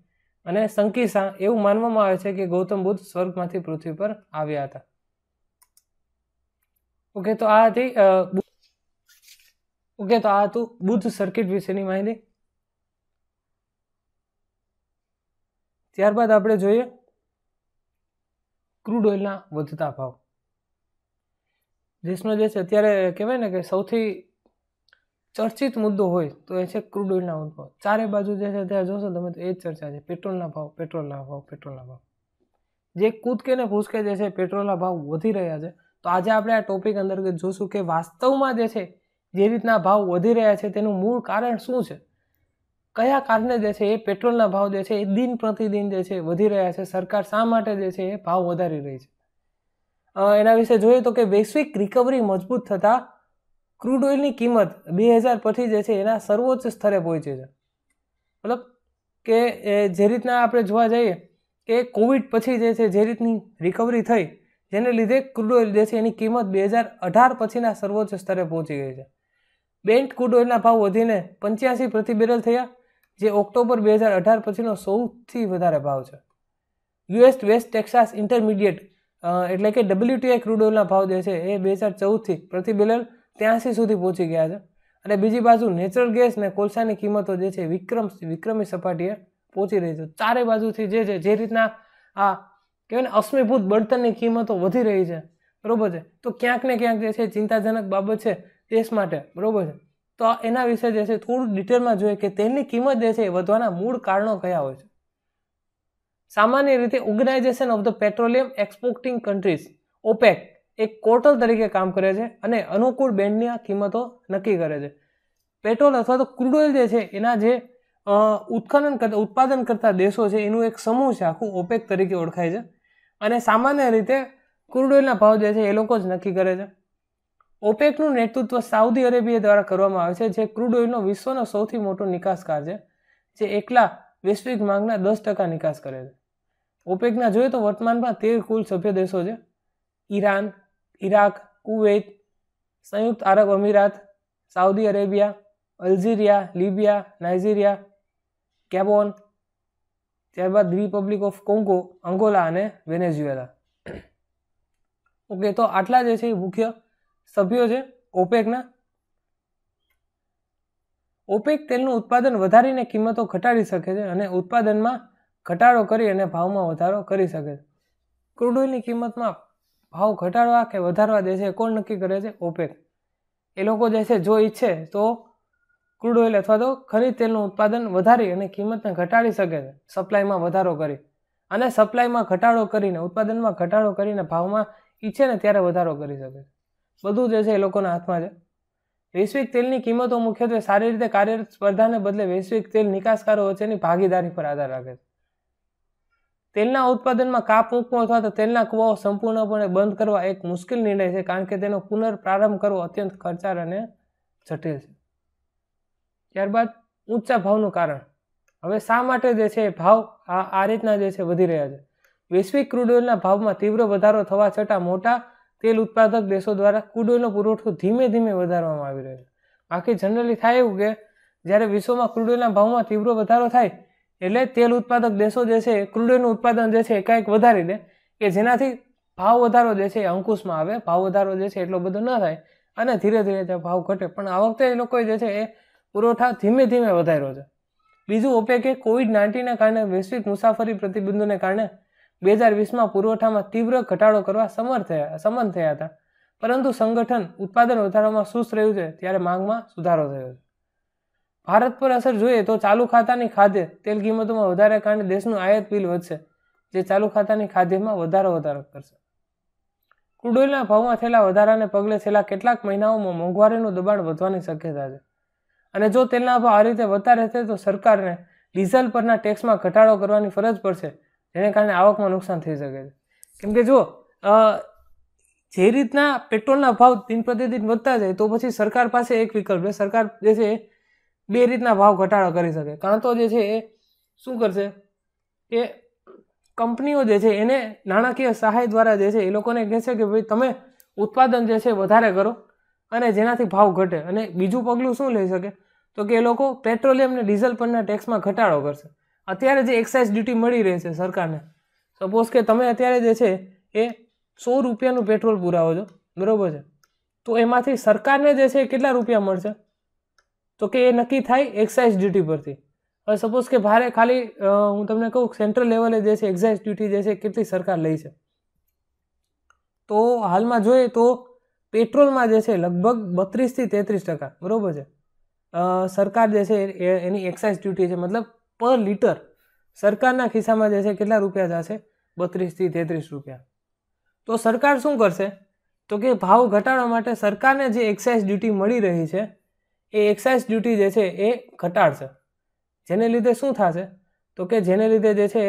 અને સંકિસા, એવું માનવામાં આવે છે કે ગૌતમ બુદ્ધ સ્વર્ગમાંથી પૃથ્વી પર આવ્યા હતા. ઓકે, તો આ હતી બુદ્ધ સર્કિટ વિશેની માહિતી. ત્યારબાદ આપણે જોઈએ ક્રૂડ ઓઇલના વધતા ભાવ. દેશનો જે છે અત્યારે કહેવાય ને કે સૌથી ચર્ચિત મુદ્દો હોય તો એ છે ક્રૂડ ઓઇલના ભાવ. ચારે બાજુ જે છે ત્યાં જોશો તમે તો એ જ ચર્ચા છે, પેટ્રોલના ભાવ, પેટ્રોલના ભાવ, પેટ્રોલના ભાવ. જે કૂદકે ને ફૂસકે જે છે પેટ્રોલના ભાવ વધી રહ્યા છે. તો આજે આપણે આ ટોપિક અંતર્ગત જોશું કે વાસ્તવમાં જે છે જે રીતના ભાવ વધી રહ્યા છે તેનું મૂળ કારણ શું છે. કયા કારણે જે છે એ પેટ્રોલના ભાવ જે છે એ દિન પ્રતિદિન જે છે વધી રહ્યા છે, સરકાર શા માટે જે છે એ ભાવ વધારી રહી છે એના વિશે જોઈએ તો કે વૈશ્વિક રિકવરી મજબૂત થતાં ક્રૂડ ઓઇલની કિંમત 2000 પરથી જે છે એના સર્વોચ્ચ સ્તરે પહોંચી છે. મતલબ કે જે રીતના આપણે જોવા જઈએ કે કોવિડ પછી જે છે જે રીતની રિકવરી થઈ જેને લીધે ક્રૂડ ઓઇલ જે છે એની કિંમત 2018 પછીના સર્વોચ્ચ સ્તરે પહોંચી ગઈ છે. બ્રેન્ટ ક્રૂડ ઓઇલના ભાવ વધીને 85 પ્રતિ બેરલ થયા, જે ઓક્ટોબર 2018 પછીનો સૌથી વધારે ભાવ છે. યુએસ વેસ્ટ ટેક્સાસ ઇન્ટરમીડિયેટ એટલે કે WTI ક્રૂડ ઓઇલના ભાવ જે છે એ 2014થી પ્રતિ બેરલ 83 સુધી પહોંચી ગયા છે. અને બીજી બાજુ નેચરલ ગેસ અને કોલસાની કિંમતો જે છે વિક્રમી સપાટીએ પહોંચી રહી છે. ચારે બાજુથી જે છે જે રીતના આ કહેવાય અશ્મિભૂત બળતણની કિંમતો વધી રહી છે, બરાબર છે. તો ક્યાંક ને ક્યાંક જે છે ચિંતાજનક બાબત છે દેશ માટે, બરાબર છે. તો એના વિશે જે છે થોડું ડિટેલમાં જોઈએ કે તેલની કિંમત જે છે એ વધવાના મૂળ કારણો કયા હોય છે. સામાન્ય રીતે organisation of the petroleum exporting countries OPEC એક કોર્ટલ તરીકે કામ કરે છે અને અનુકૂળ બેન્ડની કિંમતો નક્કી કરે છે. પેટ્રોલ અથવા તો ક્રૂડ ઓઇલ જે છે એના જે ઉત્પાદન કરતા દેશો છે એનું એક સમૂહ છે આખું OPEC તરીકે ઓળખાય છે, અને સામાન્ય રીતે ક્રૂડ ઓઇલના ભાવ જે છે એ લોકો જ નક્કી કરે છે. ઓપેકનું નેતૃત્વ સાઉદી અરેબિયા દ્વારા કરવામાં આવે છે, જે ક્રૂડ ઓઇલનો વિશ્વનો સૌથી મોટો નિકાસકાર છે, જે એકલા વૈશ્વિક માંગના 10% નિકાસ કરે છે. ઓપેકના જોઈએ તો વર્તમાનમાં 13 કુલ સભ્ય દેશો છે. ઈરાન, ઇરાક, કુવૈત, સંયુક્ત આરબ અમીરાત, Saudi Arabia, Algeria, Libya, Nigeria, Gabon, ત્યારબાદ રિપબ્લિક ઓફ કોંગો, અંગોલા અને વેનેઝ્યુએલા. ઓકે, તો આટલા જે છે મુખ્ય સભ્યો છે ઓપેકના. ઓપેક તેલનું ઉત્પાદન વધારીને કિંમતો ઘટાડી શકે છે અને ઉત્પાદનમાં ઘટાડો કરી અને ભાવમાં વધારો કરી શકે છે. ક્રૂડ ઓઇલની કિંમતમાં ભાવ ઘટાડવા કે વધારવા દે છે કોણ નક્કી કરે છે? ઓપેક. એ લોકો જે છે જો ઈચ્છે તો ક્રૂડ ઓઇલ અથવા તો ખનીજ તેલનું ઉત્પાદન વધારી અને કિંમતને ઘટાડી શકે છે, સપ્લાયમાં વધારો કરી અને સપ્લાયમાં ઘટાડો કરીને ઉત્પાદનમાં ઘટાડો કરીને ભાવમાં ઈચ્છે ને ત્યારે વધારો કરી શકે છે. બધું જે છે એ લોકોના હાથમાં છે. વૈશ્વિક તેલની કિંમતો મુખ્યત્વે સારી રીતે કાર્યરત સ્પર્ધાને બદલે વૈશ્વિક તેલ નિકાસકારો વચ્ચેની ભાગીદારી પર આધાર રાખે છે. તેલના ઉત્પાદનમાં કાપ મૂકવો અથવા તો તેલના કૂવાઓ સંપૂર્ણપણે બંધ કરવા એક મુશ્કેલ નિર્ણય છે, કારણ કે તેનો પુનઃપ્રારંભ કરવો અત્યંત ખર્ચાળ અને જટિલ છે. ત્યારબાદ ઊંચા ભાવનું કારણ. હવે શા માટે જે છે ભાવ આ રીતના જે છે વધી રહ્યા છે? વૈશ્વિક ક્રૂડ ઓઇલના ભાવમાં તીવ્ર વધારો થવા છતાં મોટા તેલ ઉત્પાદક દેશો દ્વારા ક્રૂડ ઓઇલનો પુરવઠો ધીમે ધીમે વધારવામાં આવી રહ્યો છે. બાકી જનરલી થાય એવું કે જ્યારે વિશ્વમાં ક્રૂડ ઓઇલના ભાવમાં તીવ્ર વધારો થાય એટલે તેલ ઉત્પાદક દેશો જે છે ક્રૂડ ઓઇલનું ઉત્પાદન જે છે એ કાંઈક વધારી દે કે જેનાથી ભાવ વધારો જે છે એ અંકુશમાં આવે, ભાવ વધારો જે છે એટલો બધો ન થાય અને ધીરે ધીરે તે ભાવ ઘટે. પણ આ વખતે એ લોકોએ જે છે એ પુરવઠા ધીમે ધીમે વધાર્યો છે. બીજું, ઓપેકે COVID-19ના કારણે વૈશ્વિક મુસાફરી પ્રતિબંધોને કારણે 2020માં પુરવઠામાં તીવ્ર ઘટાડો કરવા સમર્થ થયા હતા, પરંતુ સંગઠન ઉત્પાદન વધારવામાં સુસ્ત રહ્યું છે ત્યારે માંગમાં સુધારો થયો છે. ભારત પર અસર જોઈએ તો ચાલુ ખાતાની ખાદ્ય તેલ કિંમતોમાં વધારા કારણે દેશનું આયાત બિલ વધશે, જે ચાલુ ખાતાની ખાદ્યમાં વધારો કરશે. ક્રૂડ ઓઇલના ભાવમાં થયેલા વધારાને પગલે છેલ્લા કેટલાક મહિનાઓમાં મોંઘવારીનું દબાણ વધવાની શક્યતા છે, અને જો તેલના ભાવ આ રીતે વધતા રહેશે તો સરકારને ડીઝલ પરના ટેક્સમાં ઘટાડો કરવાની ફરજ પડશે, જેને કારણે આવકમાં નુકસાન થઈ શકે છે. કેમ કે જો જે રીતના પેટ્રોલના ભાવ દિન પ્રતિદિન વધતા જાય તો પછી સરકાર પાસે એક વિકલ્પ છે, સરકાર જે છે બે રીતના ભાવ ઘટાડો કરી શકે. કાં તો જે છે એ શું કરશે કે કંપનીઓ જે છે એને નાણાકીય સહાય દ્વારા જે છે એ લોકોને કહેશે કે ભાઈ તમે ઉત્પાદન જે છે વધારે કરો અને જેનાથી ભાવ ઘટે. અને બીજું પગલું શું લઈ શકે તો કે એ લોકો પેટ્રોલિયમ અને ડીઝલ પરના ટેક્સમાં ઘટાડો કરશે. અત્યારે જે એક્સાઇઝ ડ્યુટી મળી રહી છે સરકારને, સપોઝ કે તમે અત્યારે જે છે એ 100 રૂપિયાનું પેટ્રોલ પુરાવો છો, બરાબર છે, તો એમાંથી સરકારને જે છે કેટલા રૂપિયા મળશે તો કે એ નક્કી થાય એક્સાઇઝ ડ્યુટી પરથી. હવે સપોઝ કે ભારે ખાલી હું તમને કહું સેન્ટ્રલ લેવલે જે છે એક્સાઇઝ ડ્યુટી જે છે કેટલી સરકાર લે છે, તો હાલમાં જોઈએ તો પેટ્રોલમાં જે છે લગભગ 32 થી 33%, બરાબર છે, સરકાર જે છે એની એક્સાઇઝ ડ્યુટી છે. મતલબ પર લીટર સરકારના ખિસ્સામાં જે છે કેટલા રૂપિયા જશે? 32 થી 33 રૂપિયા. તો સરકાર શું કરશે તો કે ભાવ ઘટાડવા માટે સરકારને જે એક્સાઇઝ ડ્યુટી મળી રહી છે એ એક્સાઇઝ ડ્યુટી જે છે એ ઘટાડશે. જેને લીધે શું થશે તો કે જેને લીધે જે છે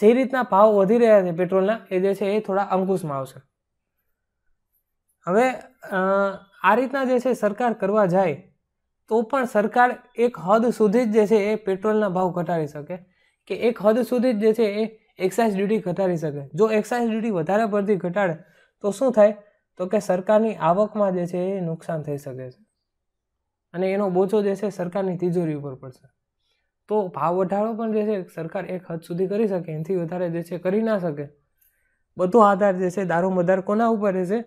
જે રીતના ભાવ વધી રહ્યા છે પેટ્રોલના એ જે છે એ થોડા અંકુશમાં આવશે। હવે આ રીતના જે છે સરકાર કરવા જાય તો પણ સરકાર એક હદ સુધી જ જે છે એ પેટ્રોલના ભાવ ઘટાડી શકે કે એક હદ સુધી જ જે છે એ એક્સાઇઝ ડ્યુટી ઘટાડી શકે। જો એક્સાઇઝ ડ્યુટી વધારે પડતી ઘટાડે તો શું થાય તો કે સરકારની આવકમાં જે છે એ નુકસાન થઈ શકે છે અને એનો બોજો જે છે સરકારની તિજોરી ઉપર પડશે। तो भाव वधारो पण जे छे सरकार एक हद सुधी करी सके, एनथी वधारे जे छे करी ना सके। बधो आधार जे छे दारू मदार कोना उपर रहेशे,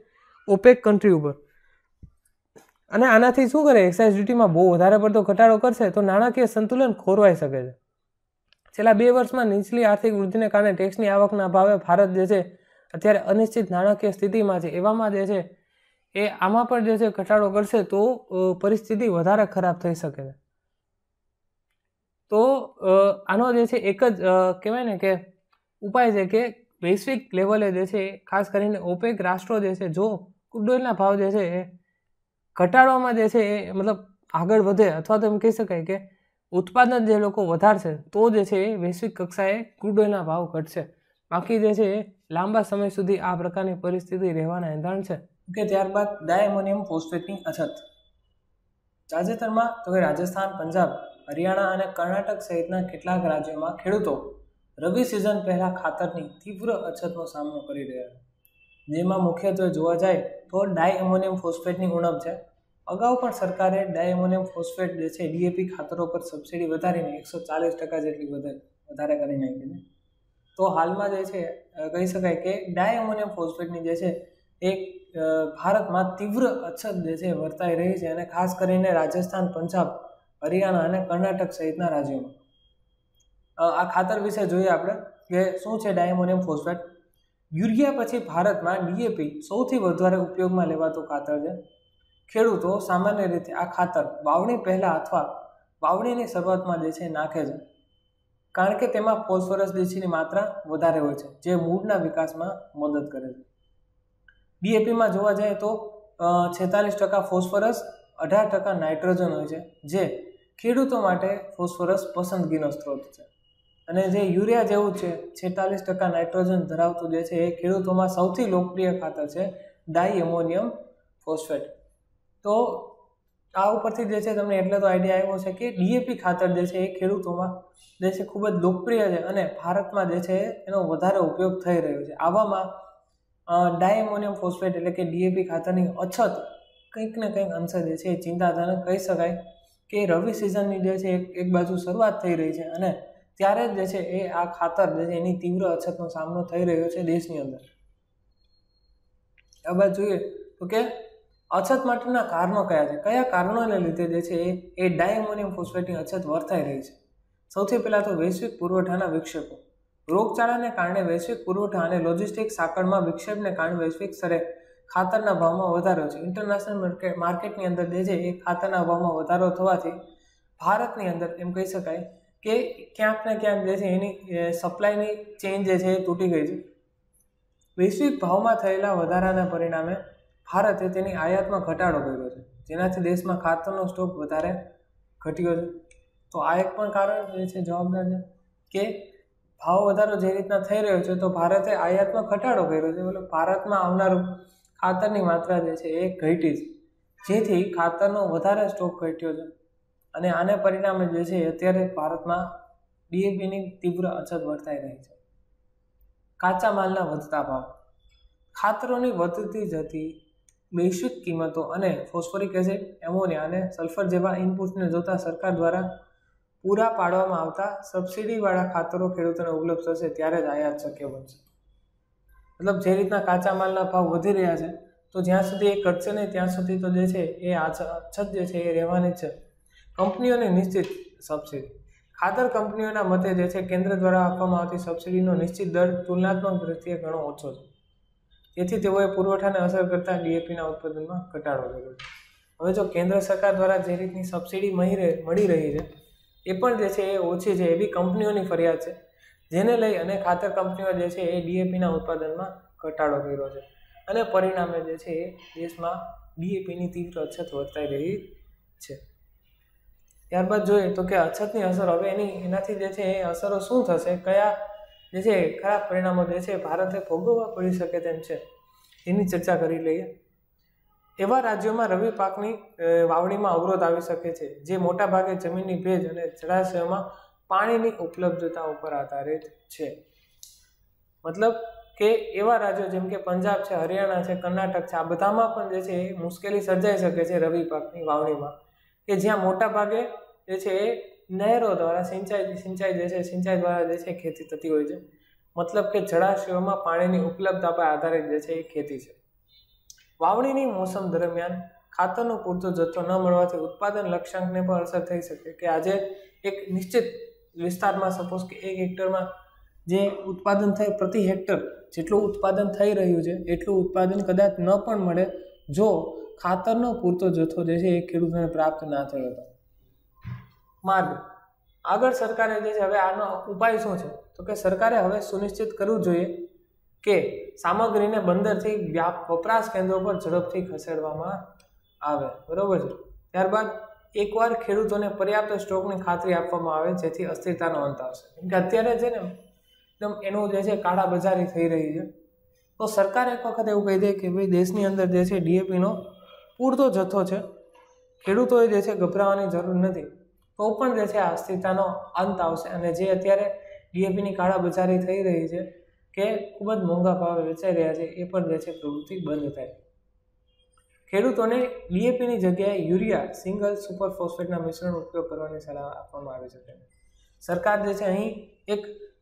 ओपेक कंट्री उपर। अने आनाथी शुं करे एक्साइज ड्यूटी में बहु वधारे पड़तो घटाडो करशे तो नाणाकीय संतुलन खोरवाई सके छे। छेल्ला 2 वर्षमां नीचली आर्थिक वृद्धिने कारणे टेक्सनी आवकना भावे भारत जे छे अत्यारे अनिश्चित नाणाकीय स्थितिमां छे। एवामां जे छे ए आमां पण जे छे घटाडो करशे तो परिस्थिति वधारे खराब थई सके छे। तो आनो जे छे एक ज कहेवाय ने के उपाय छे के वैश्विक लेवले जे छे खास करीने ओपेक राष्ट्रो जे छे जो क्रूड ऑइलना भाव जे छे घटाडवामां जे छे मतलब आगळ वधे अथवा तो एम कही शकाय के उत्पादन जे लोको वधारशे तो जे छे वैश्विक कक्षाए क्रूड ऑइलना भाव घटशे। बाकी जे छे लांबा समय सुधी आ प्रकारनी परिस्थिति रहेवाना एंधाण छे। के त्यारबाद डायमोनियम फोस्फेटनी अछत ताजेतरमां तो राजस्थान, पंजाब, हरियाणा और कर्नाटक सहित केटलाक राज्यों में खेडूतो रबी सीजन पहला खातरनी तीव्र अछतनो सामनो करी रह्या छे, जेमां मुख्यत्वे जोवा जाय तो डायमोनियम फोस्फेटनी उणप छे। अगाऊ पण सरकारे डायमोनियम फोस्फेट जे छे डीएपी खातरो पर सब्सिडी वधारीने 140% जेटली वधारे करी नाखी छे। तो हालमां जे छे कही शकाय के डायमोनियम फोस्फेटनी जे छे एक भारतमां तीव्र अछत जे छे वर्ताई रही छे अने खास करीने राजस्थान, पंजाब, हरियाणा और कर्नाटक सहित राज्यों में। आ खातर विषय जो आप शू है डायमोनियम फोस्फेट यूरिया पछी भारत में डीएपी सौथी वधारे उपयोग में लेवातो खातर है। खेडूतो सामान्य रीते आ खातर वावणी पहला अथवा वावणीनी शरूआत में जे नाखे छे कारण के तेमां फोस्फोरस डीसीनी मात्रा वधारे होय छे जे मूळना विकास में मदद करे छे। डीएपी में जोवा जाए तो 46% फोस्फोरस, 18% नाइट्रोजन होय छे जे खेडूतो माटे फोस्फोरस पसंदगीनो स्रोत छे अने जे यूरिया जेवुं छे 46% नाइट्रोजन धरावतुं जे छे ए खेडूतोमां सौथी लोकप्रिय खातर छे डायमोनियम फोस्फेट। तो आ उपरथी जे छे तमने एटले तो आइडिया आव्यो छे के डीएपी खातर जे छे ए खेडूतोमां जे छे खूब ज लोकप्रिय छे अने भारतमां जे छे एनो वधारे उपयोग थई रह्यो छे। आवामां डायमोनियम फोस्फेट एटले के डीएपी खातरनी अछत कंईक ने कंईक अंश जे चिंताजनक कही शकाय के रवि सीजन नी जे छे एक बाजू शरूआत थई रही छे अने त्यारे जे छे ए आ खातर जे छे एनी तीव्र अछतनो सामनो थई रह्यो छे देशनी अंदर। अब जोईए तो के अछत माटेना कारणो कया छे, कया कारणोने लीधे जे छे ए डायमोनियम फोस्फेटनी अछत वर्ताई रही छे। सौथी पहेला तो वैश्विक पुरवठाना विक्षेपो रोगचाळाने कारणे वैश्विक पुरवठा अने लॉजिस्टिक साकळमां विक्षेपने कारणे वैश्विक स्तरे खातरना भावमां वधारो छे। इंटरनेशनल मार्केटनी अंदर जे छे खातरना भावमां वधारो थवाथी भारतनी अंदर एम कही शकाय के क्यांक ने क्यांक जे छे एनी सप्लायनी चेन जे छे तूटी गई छे। वैश्विक भावमां थयेला वधाराना परिणामे भारते तेनी आयातमां घटाडो कर्यो छे जेनाथी देशमां खातरनो स्टोक वधारे घट्यो छे। तो आ एक पण कारण जे छे जवाबदार छे के भाव वधारो जे रीतना थई रह्यो छे तो भारते आयातमां घटाडो कर्यो छे। मतलब भारतमां आवनार खातरनी मात्रा जे छे ए घटी छे जेथी खातरनो वधारे स्टॉक घट्यो छे अने आने परिणामे जे छे अत्यारे भारतमां डीएपीनी तीव्र अछत वर्ताई रही छे। काचा मालना वधता भाव, खातरोनी वधती जती वैश्विक किंमतो अने फोस्फोरिक एसिड, एमोनिया अने सल्फर जेवा इनपुट्सने जोता सरकार द्वारा पूरा पाडवामां आवता सब्सिडीवाळा खातरो खेडूतोने उपलब्ध थशे त्यारे ज आयात शक्य बनशे। मतलब जे रीतना काचा मालना भाव वधी रह्या छे तो ज्यां सुधी ए घटशे नहीं त्यां सुधी तो जे छे ए अछत जे छे ए रहेवानी छे। कंपनीओने निश्चित सब्सिडी, खातर कंपनीओना मते जे छे केंद्र द्वारा आपवामां आवती सब्सिडीनो निश्चित दर तुलनात्मक दृष्टिए घणो ओछो छे जेथी तेओए पुरवठाने असर करता डीएपीना उत्पादनमां घटाडो कर्यो छे। हवे जो केंद्र सरकार द्वारा जे रीतनी सब्सिडी मळी रही छे ए पण जे छे ए ओછી छे एवी कंपनीओनी फरियाद छे जेने लई अने खातर कंपनीओ जे छे ए डीएपीना उत्पादनमां घटाडो कर्यो छे अने परिणामे जे छे देशमां डीएपीनी तीव्र अछत वर्ताई रही छे। ત્યારબાદ જોઈએ તો કે અછતની અસર હવે એનાથી જે છે એ અસરો શું થશે, કયા જે છે ખરાબ પરિણામો જે છે ભારતે ભોગવવા પડી શકે તેમ છે એની ચર્ચા કરી લઈએ। એવા રાજ્યોમાં રવિ પાકની વાવણીમાં અવરોધ આવી શકે છે જે મોટાભાગે જમીનની ભેજ અને જળાશયોમાં પાણીની ઉપલબ્ધતા ઉપર આધારિત છે। મતલબ કે એવા રાજ્યો જેમ કે પંજાબ છે, હરિયાણા છે, કર્ણાટક છે, આ બધામાં પણ જે છે એ મુશ્કેલી સર્જાઈ શકે છે રવિ પાકની વાવણીમાં કે જ્યાં મોટા ભાગે જે છે એ નહેરો દ્વારા સિંચાઈ દ્વારા જે છે ખેતી થતી હોય છે। મતલબ કે જળાશયોમાં પાણીની ઉપલબ્ધતા પર આધારિત જે છે એ ખેતી છે। વાવણીની મોસમ દરમિયાન ખાતરનો પૂરતો જથ્થો ન મળવાથી ઉત્પાદન લક્ષ્યાંકને પણ અસર થઈ શકે કે આજે એક નિશ્ચિત વિસ્તારમાં સપોઝ કે એક હેક્ટરમાં જે ઉત્પાદન થાય પ્રતિ હેક્ટર જેટલું ઉત્પાદન થઈ રહ્યું છે એટલું ઉત્પાદન કદાચ ન પણ મળે જો ખાતરનો પૂરતો જથ્થો જે છે એ ખેડૂતોને પ્રાપ્ત ના થયો હતો। માર્ગ આગળ સરકારે જે છે હવે આનો ઉપાય શું છે તો કે સરકારે હવે સુનિશ્ચિત કરવું જોઈએ કે સામગ્રીને બંદરથી વપરાશ કેન્દ્રો પર ઝડપથી ખસેડવામાં આવે, બરાબર છે। ત્યારબાદ એકવાર ખેડૂતોને પર્યાપ્ત સ્ટોકની ખાતરી આપવામાં આવે જેથી અસ્થિરતાનો અંત આવશે, કેમ કે અત્યારે છે ને એકદમ એનું જે છે કાળા બજારી થઈ રહી છે। તો સરકાર એક વખત એવું કહી દે કે ભાઈ દેશની અંદર જે છે ડીએપીનો પૂરતો જથ્થો છે, ખેડૂતોએ જે છે ગભરાવાની જરૂર નથી, તો પણ જે છે આ અસ્થિરતાનો અંત આવશે અને જે અત્યારે ડીએપીની કાળાબજારી થઈ રહી છે કે ખૂબ જ મોંઘા ભાવે વેચાઈ રહ્યા છે એ પણ જે છે પ્રવૃત્તિ બંધ થાય। ખેડૂતોને ડીએપીની જગ્યાએ યુરિયા સિંગલ સુપર ફોસ્ફેટના મિશ્રણનો ઉપયોગ કરવાની સલાહ આપવામાં આવી છે। સરકાર જે છે અહીં એક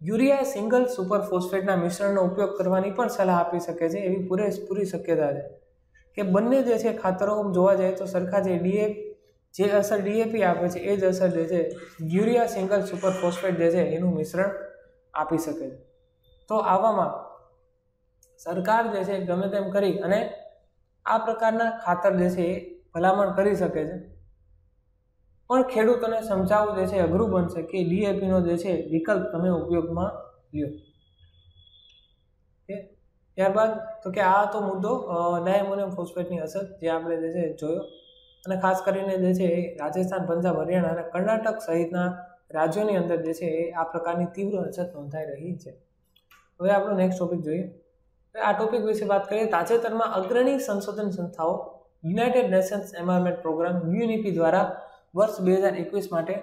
યુરિયા સિંગલ સુપર ફોસ્ફેટના મિશ્રણનો ઉપયોગ કરવાની પણ સલાહ આપી શકે છે, એવી પૂરેપૂરી શક્યતા છે કે બંને જે છે ખાતરો જોવા જાય તો સરકાર જે અસર ડીએપી આપે છે એ જ અસર જે છે યુરિયા સિંગલ સુપર ફોસ્ફેટ જે છે એનું મિશ્રણ આપી શકે છે। તો આવામાં સરકાર જે છે ગમે તેમ કરી અને આ પ્રકારના ખાતર જે છે એ ભલામણ કરી શકે છે, પણ ખેડૂતોને સમજાવવું જે છે અઘરું બનશે કે ડીએપીનો જે છે વિકલ્પ તમે ઉપયોગમાં લ્યો। ત્યારબાદ તો કે આ તો મુદ્દો ડાયમોનિયમ ફોસ્ફેટની અસર જે આપણે જે છે જોયો, અને ખાસ કરીને જે છે એ રાજસ્થાન, પંજાબ, હરિયાણા અને કર્ણાટક સહિતના રાજ્યોની અંદર જે છે એ આ પ્રકારની તીવ્ર અસર નોંધાઈ રહી છે। હવે આપણો નેક્સ્ટ ટોપિક જોઈએ, આ ટોપિક વિશે વાત કરીએ। તાજેતરમાં અગ્રણી સંશોધન સંસ્થાઓ United Nations Environment Programme UNEP દ્વારા વર્ષ 2021 માટે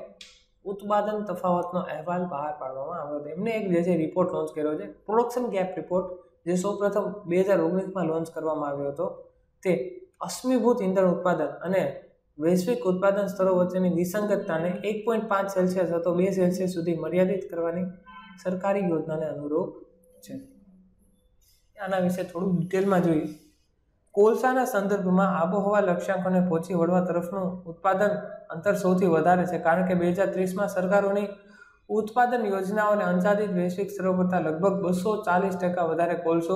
ઉત્પાદન તફાવતનો અહેવાલ બહાર પાડવામાં આવ્યો હતો। એમને એક જે છે રિપોર્ટ લોન્ચ કર્યો છે, પ્રોડક્શન ગેપ રિપોર્ટ, જે સૌપ્રથમ 2019માં લોન્ચ કરવામાં આવ્યો હતો। તે અશ્મિભૂત ઇંધણ ઉત્પાદન અને વૈશ્વિક ઉત્પાદન સ્તરો વચ્ચેની વિસંગતતાને 1.5°C હતો 2°C સુધી મર્યાદિત કરવાની સરકારી યોજનાને અનુરૂપ છે। આના વિશે થોડું ડિટેલમાં જોઈએ। કોલસાના સંદર્ભમાં આબોહવા લક્ષ્યાંકોને પહોંચી વળવા તરફનું ઉત્પાદન અંતર સૌથી વધારે છે, કારણ કે 2030માં સરકારોની ઉત્પાદન યોજનાઓને અંદાજિત વૈશ્વિક સ્તરો કરતાં લગભગ 240% વધારે કોલસો,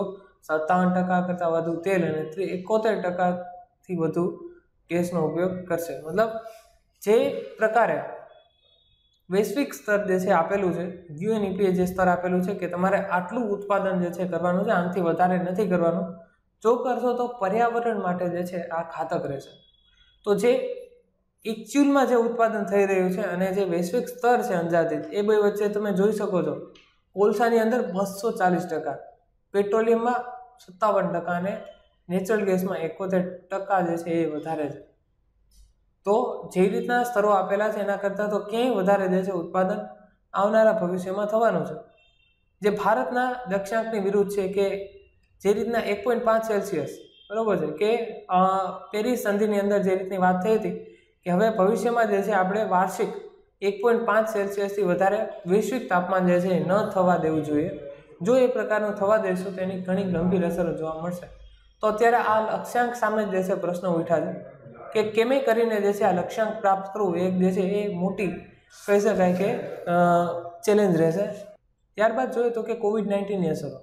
57% કરતાં વધુ તેલ અને 71%થી વધુ ગેસનો ઉપયોગ કરશે। મતલબ જે પ્રકારે વૈશ્વિક સ્તર જે છે આપેલું છે, યુએનઈપીએ જે સ્તર આપેલું છે કે તમારે આટલું ઉત્પાદન જે છે કરવાનું છે, આનાથી વધારે નથી કરવાનું, જો કરશો તો પર્યાવરણ માટે જે છે આ ઘાતક રહેશે। તો જે એકચ્યુઅલમાં જે ઉત્પાદન થઈ રહ્યું છે અને જે વૈશ્વિક સ્તર છે અંદાજિત, એ બે વચ્ચે તમે જોઈ શકો છો, કોલસાની અંદર 240%, પેટ્રોલિયમમાં 57% અને નેચરલ ગેસમાં 71% જે છે એ વધારે છે। તો જે રીતના સ્તરો આપેલા છે એના કરતાં તો ક્યાંય વધારે જે છે ઉત્પાદન આવનારા ભવિષ્યમાં થવાનું છે, જે ભારતના દક્ષાંકની વિરુદ્ધ છે કે જે રીતના 1.5°C, બરાબર છે, કે પેરિસ સંધિની અંદર જે રીતની વાત થઈ હતી કે હવે ભવિષ્યમાં જે છે આપણે વાર્ષિક 1.5°C વધારે વૈશ્વિક તાપમાન જે છે ન થવા દેવું જોઈએ, જો એ પ્રકારનું થવા દેશું તો એની ઘણી ગંભીર અસરો જોવા મળશે। તો અત્યારે આ લક્ષ્યાંક સામે જે છે પ્રશ્નો ઉઠ્યા છે કે કેમે કરીને જે છે આ લક્ષ્યાંક પ્રાપ્ત કરવું એક જે છે એ મોટી કહી શકાય કે ચેલેન્જ રહેશે। ત્યારબાદ જોઈએ તો કે COVID-19ની અસરો,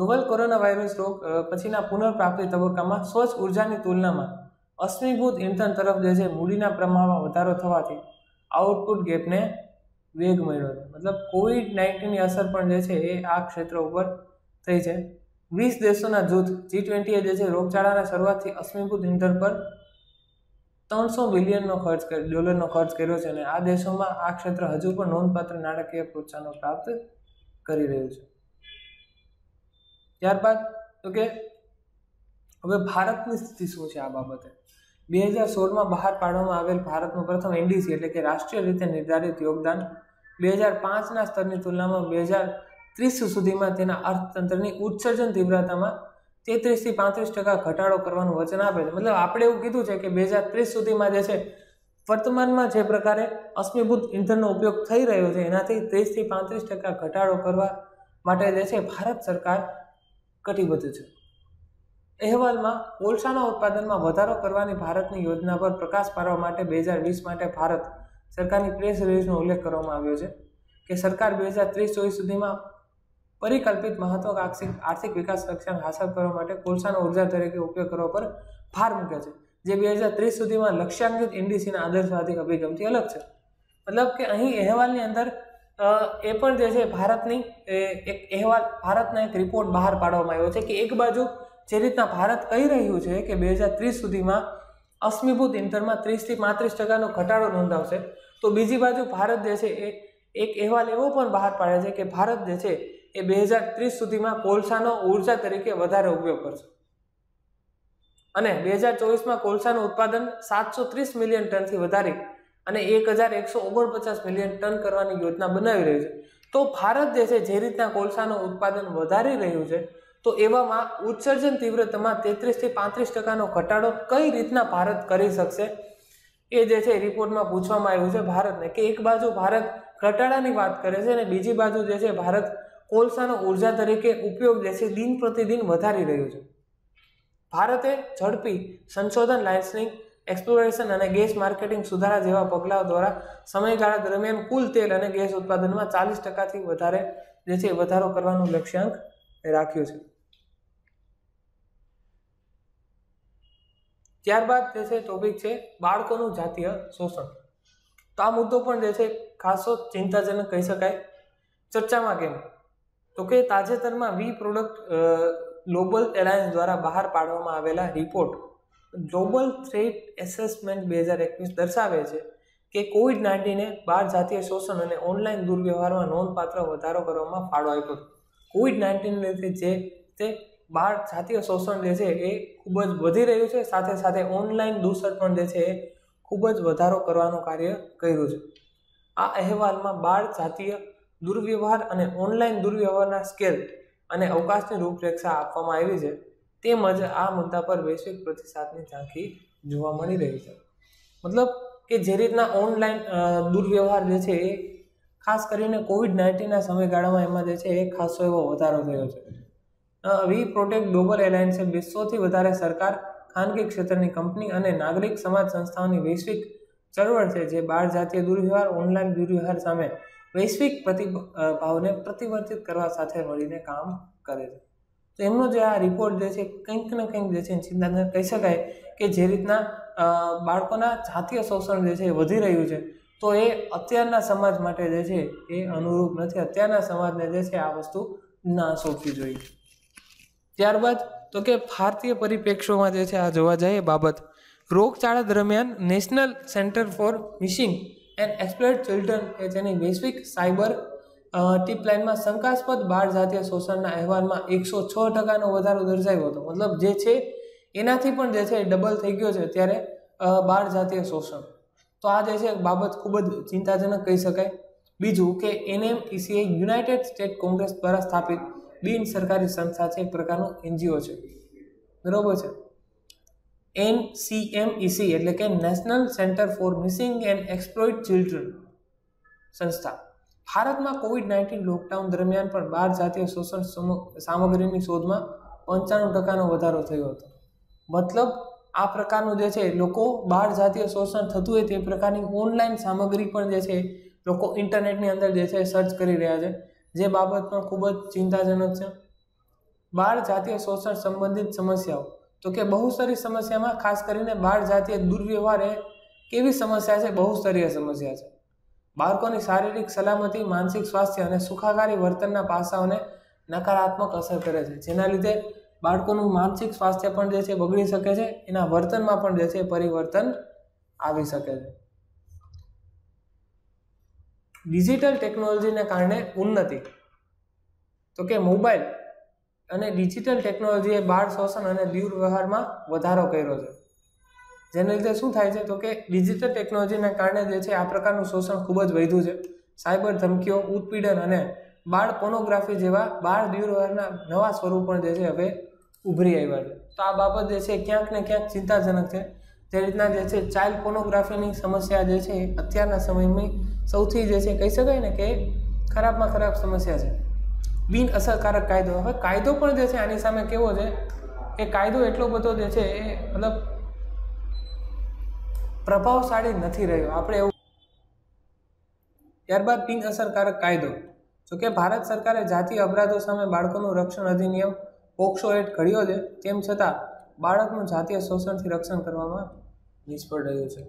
નોવેલ કોરોના વાયરસ રોગ પછીના પુનઃપ્રાપ્તિ તબક્કામાં સ્વચ્છ ઉર્જાની તુલનામાં અશ્મિભૂત ઇંધણ તરફ જે છે મૂડીના પ્રમાણમાં વધારો થવાથી આઉટપુટ ગેપને વેગ મળ્યો છે। મતલબ COVID-19ની અસર પણ જે છે એ આ ક્ષેત્ર ઉપર થઈ છે। 20 દેશોના જૂથ G20એ જે છે રોગચાળાના શરૂઆતથી અશ્મિભૂત ઇંધણ પર $300 बिलियन ડોલરનો ખર્ચ કર્યો છે અને આ દેશોમાં આ ક્ષેત્ર હજુ પણ નોંધપાત્ર નાણાકીય પ્રોત્સાહનો પ્રાપ્ત કરી રહ્યું છે. ત્યારબાદ તો કે હવે ભારતની સ્થિતિ શું છે આ બાબતે 2016માં બહાર પાડવામાં આવેલ ભારતનું પ્રથમ NDC એટલે કે રાષ્ટ્રીય રીતે નિર્ધારિત યોગદાન 2005ના સ્તરની તુલનામાં 2030 સુધીમાં તેના અર્થતંત્રની ઉત્સર્જન તીવ્રતામાં 33 થી 35% ઘટાડો કરવાનું વચન આપે છે. મતલબ આપણે એવું કીધું છે કે 2030 સુધીમાં જે છે વર્તમાનમાં જે પ્રકારે અશ્મિભૂત ઇંધણનો ઉપયોગ થઈ રહ્યો છે એનાથી 30 થી 35% ઘટાડો કરવા માટે જે છે ભારત સરકાર કટિબદ્ધ છે. અહેવાલમાં કોલસાના ઉત્પાદનમાં વધારો કરવાની ભારતની યોજના પર પ્રકાશ પાડવા માટે 2020 માટે ભારત સરકારની પ્રેસ રિલીઝનો ઉલ્લેખ કરવામાં આવ્યો છે કે સરકાર 2030 સુધીમાં परिकल्पित महत्वाकांक्षी आर्थिक विकास लक्ष्यांक हासिल करने कोलसाना ऊर्जा तरीके उपयोग करने पर भार मूके छे जे 2030 सुधी में लक्ष्यांकित NDC ना आदर्शवादी अभिगम थी अलग है. मतलब कि अहीं अहेवाल अंदर ए पण जे छे भारतनी एक अहेवाल भारतना एक रिपोर्ट बहार पाडवामां आव्यो छे कि एक बाजू जे रीतना भारत कही रह्युं छे कि 2030 सुधी में अश्मिभूत इंधन में 30 થી 35% घटाडो नोंधावशे तो बीजी बाजू भारत जे छे एक अहेवाल एवो पण बहार पाडे छे कि भारत जे छे ए 2030 સુધીમાં કોલસાનો ઊર્જા તરીકે વધારે ઉપયોગ કરશે અને 2024માં કોલસાનું ઉત્પાદન 730 મિલિયન ટનથી વધારી અને 1149 મિલિયન ટન કરવાની યોજના બનાવી રહી છે. તો ભારત દેશે જે રીતના કોલસાનું ઉત્પાદન વધારી રહ્યું છે તો એવામાં ઉત્સર્જન તીવ્રતામાં 33 થી 35% ઘટાડો કઈ રીતના ભારત કરી શકશે એ જે છે રિપોર્ટમાં પૂછવામાં આવ્યું છે ભારતને કે એક બાજુ ભારત ઘટાડાની વાત કરે છે અને બીજી બાજુ જે છે ભારત કોલસાનો ઊર્જા તરીકે ઉપયોગ જે છે દિન પ્રતિદિન વધારી રહ્યો છે. ભારતે ઝડપી સંશોધન લાઇસન્સિંગ એક્સપ્લોરેશન અને ગેસ માર્કેટિંગ સુધારા જેવા પગલાઓ દ્વારા સમયગાળા દરમિયાન કુલ તેલ અને ગેસ ઉત્પાદનમાં 40% થી વધારે જે છે વધારો કરવાનું લક્ષ્યાંક રાખ્યું છે. ત્યારબાદ જે છે ટોપિક છે બાળકોનું જાતીય શોષણ. તો આ મુદ્દો પણ જે છે ખાસો ચિંતાજનક કહી શકાય. ચર્ચામાં કેમ तो कि તાજેતરમાં વી પ્રોડક્ટ ગ્લોબલ એલાયન્સ દ્વારા બહાર પાડવામાં આવેલા રિપોર્ટ ગ્લોબલ થ્રેટ એસેસમેન્ટ 2021 દર્શાવે છે કે કોવિડ-19એ બાળ જાતીય શોષણ અને ઓનલાઈન દુર્વ્યવહારમાં નોંધપાત્ર વધારો કરવામાં ફાળો આપ્યો. કોવિડ-19ને લીધે જે તે બાળ જાતીય શોષણ જે છે એ ખૂબ જ વધી રહ્યું છે, સાથે સાથે ઓનલાઈન દૂષણ પણ જે છે એ ખૂબ જ વધારો કરવાનું કાર્ય કર્યું છે. આ અહેવાલમાં બાળ જાતીય દુર્વ્યવહાર અને ઓનલાઈન દુર્વ્યવહારના સ્કેલ અને અવકાશની રૂપરેખા આપવામાં આવી છે તેમજ આ મુદ્દા પર વૈશ્વિક પ્રતિસાદની ઝાંખી જોવા મળી રહી છે. મતલબ કે જે રીતના ઓનલાઈન દુર્વ્યવહાર જે છે એ ખાસ કરીને કોવિડ-19ના સમયગાળામાં એમાં જે છે એ ખાસો એવો વધારો થયો છે. વી પ્રોટેક્ટ ગ્લોબલ એલાયન્સે 200થી વધારે સરકાર, ખાનગી ક્ષેત્રની કંપની અને નાગરિક સમાજ સંસ્થાઓની વૈશ્વિક ચળવળ છે જે બાળ જાતીય દુર્વ્યવહાર, ઓનલાઈન દુર્વ્યવહાર સામે વૈશ્વિક પ્રતિભાવને પ્રતિવર્તિત કરવા સાથે મળીને કામ કરે છે. તો એમનો જે આ રિપોર્ટ જે છે કંઈક ને કંઈક જે છે ચિંતાજનક કહી શકાય કે જે રીતના બાળકોના જાતીય શોષણ જે છે એ વધી રહ્યું છે તો એ અત્યારના સમાજ માટે જે છે એ અનુરૂપ નથી. અત્યારના સમાજને જે છે આ વસ્તુ ના સોંપવી જોઈએ. ત્યારબાદ તો કે ભારતીય પરિપ્રેક્ષોમાં જે છે આ જોવા જઈએ બાબત રોગચાળા દરમિયાન National Centre for Missing and Exploited Children કે જેની વૈશ્વિક સાયબર ટીપલાઇનમાં શંકાસ્પદ બાળ જાતીય શોષણના અહેવાલમાં 106% વધારો દર્શાવ્યો હતો. મતલબ જે છે એનાથી પણ જે છે ડબલ થઈ ગયો છે ત્યારે બાળ જાતીય શોષણ. તો આ જે છે બાબત ખૂબ જ ચિંતાજનક કહી શકાય. બીજું કે NMECA યુનાઇટેડ સ્ટેટ કોંગ્રેસ દ્વારા સ્થાપિત બિન સરકારી સંસ્થા છે, એક પ્રકારનું NGO છે, બરોબર છે. NCMEC એટલે કે National Centre for Missing and Exploited Children સંસ્થા ભારતમાં કોવિડ-19 લોકડાઉન દરમિયાન પણ બાળ જાતીય શોષણ સામગ્રીની શોધમાં 95% વધારો થયો હતો. મતલબ આ પ્રકારનું જે છે લોકો બાળ જાતીય શોષણ થતું હોય તે પ્રકારની ઓનલાઈન સામગ્રી પણ જે છે લોકો ઇન્ટરનેટની અંદર જે છે સર્ચ કરી રહ્યા છે, જે બાબત પણ ખૂબ જ ચિંતાજનક છે. બાળ જાતીય શોષણ સંબંધિત સમસ્યાઓ તો કે બહુસ્તરીય સમસ્યામાં ખાસ કરીને બાળ જાતીય દુર્વ્યવહાર એ કેવી સમસ્યા છે? બહુસ્તરીય સમસ્યા છે. બાળકોની શારીરિક સલામતી, માનસિક સ્વાસ્થ્ય અને સુખાકારી વર્તનના પાસાઓને નકારાત્મક અસર કરે છે, જેના લીધે બાળકોનું માનસિક સ્વાસ્થ્ય પણ જે છે બગડી શકે છે, એના વર્તનમાં પણ જે છે પરિવર્તન આવી શકે છે। डिजिटल टेक्नोलॉजी ने कारण उन्नति तो कि मोबाइल अने डिजिटल टेक्नोलॉजीए बाळ शोषण अने दुर्व्यवहार में वधारो कर्यो छे, जेने लीधे शुं थाय छे तो कि डिजिटल टेक्नोलॉजी ने कारण जे छे आ प्रकारनुं शोषण खूब ज वध्युं छे। साइबर धमकीओ, उत्पीड़न अने बाळ पोर्नोग्राफी जेवा बाळ दुर्व्यवहारना नवा स्वरूप जे छे हवे उभरी आव्या छे। तो आ बाबत जे छे क्यांक ने क्यांक चिंताजनक छे। जे रीतना चाइल्ड पोर्नोग्राफी समस्या जे छे अत्यारना समय में सौथी जे छे कही शकाय ने के खराब में खराब समस्या छे। बिन असरकारक कायदो, हवे कायदो पण जे छे आनी सामे केवो छे के कायदो एटलो बधो जे छे मतलब प्रभावशाળી नथी रह्यो आपणे एवुं। त्यारबाद बिन असरकारक कायदो जो के भारत सरकारे जाति अपराधों सामे बाळकोनुं रक्षण अधिनियम पोक्सो एक्ट घड्यो छे, तेम छतां बाळकनुं जातीय शोषणथी रक्षण करवामां निष्फळ रह्यो छे।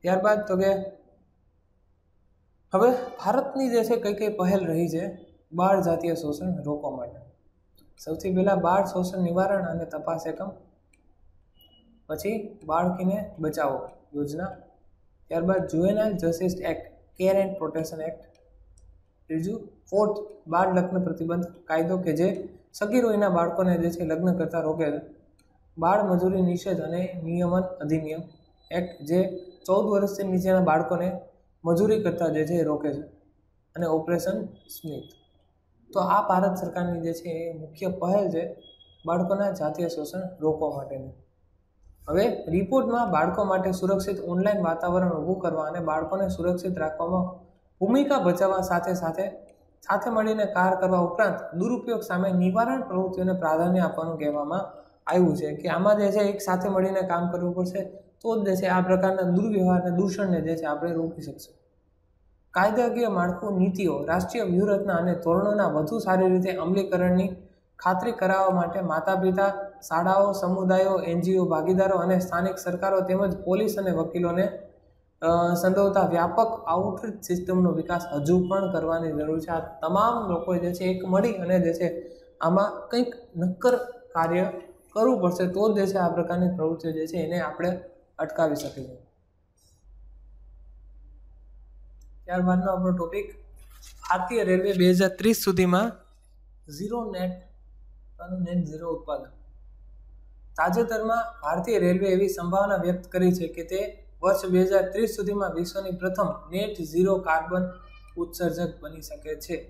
त्यारबाद तो के हवे भारतनी जे छे कई कई पहल रही छे बाळ जातीय शोषण रोकवा माटे। सौथी पहेला बाळ शोषण निवारण अने तपास एकम, पछी बाळकीने बचाओ योजना, त्यारबाद juvenile justice act, care and protection act, तीजू फोर्थ बाळ लग्न प्रतिबंध कायदो के जे सगीरोहीना बाळकोने जे छे लग्न करता रोके, बाळ मजूरी निषेध अने नियमन अधिनियम एक्ट जे 14 वर्षथी नीचेना बाळकोने मजूरी करता जे छे रोके छे, अने ऑपरेशन स्मिथ। तो आ भारत सरकारनी जे छे मुख्य पहल छे बाळकोना जातीय शोषण रोकवा माटेनी। हवे रिपोर्ट में बाळको माटे सुरक्षित ऑनलाइन वातावरण ઊભું કરવા અને બાળકોને સુરક્ષિત રાખવામાં भूमिका बचाववा साथे साथे साथे મળીને કાર કરવા ઉપરાંत દુરુપયોગ સામે નિવારણ પ્રવૃત્તિઓને પ્રાધાન્ય આપવાનું કહેવામાં આવ્યું છે કે આમાં જે છે એક સાથે મળીને કામ કરવું પડશે તો જ જે છે આ પ્રકારના દુર્વ્યવહાર અને દૂષણને જે છે આપણે રોકી શકશું। કાયદાકીય માળખું, નીતિઓ, રાષ્ટ્રીય વ્યૂહરચના અને ધોરણોના વધુ સારી રીતે અમલીકરણની ખાતરી કરાવવા માટે માતા પિતા, શાળાઓ, સમુદાયો, NGO ભાગીદારો અને સ્થાનિક સરકારો તેમજ પોલીસ અને વકીલોને સંડોવતા વ્યાપક આઉટરીચ સિસ્ટમનો વિકાસ હજુ પણ કરવાની જરૂર છે। આ તમામ લોકોએ જે છે એક મળી અને જે છે આમાં કંઈક નક્કર કાર્ય કરવું પડશે તો જ જે છે આ પ્રકારની પ્રવૃત્તિઓ જે છે એને આપણે અટકાવી શકીશું। ત્યારબાદનો આપણો ટોપિક ભારતીય રેલવે 2030 સુધીમાં નેટ ઝીરો ઉત્પાદન। તાજેતરમાં ભારતીય રેલવે એવી સંભાવના વ્યક્ત કરી છે કે તે વર્ષ 2030 સુધીમાં વિશ્વની પ્રથમ નેટ ઝીરો કાર્બન ઉત્સર્જક બની શકે છે।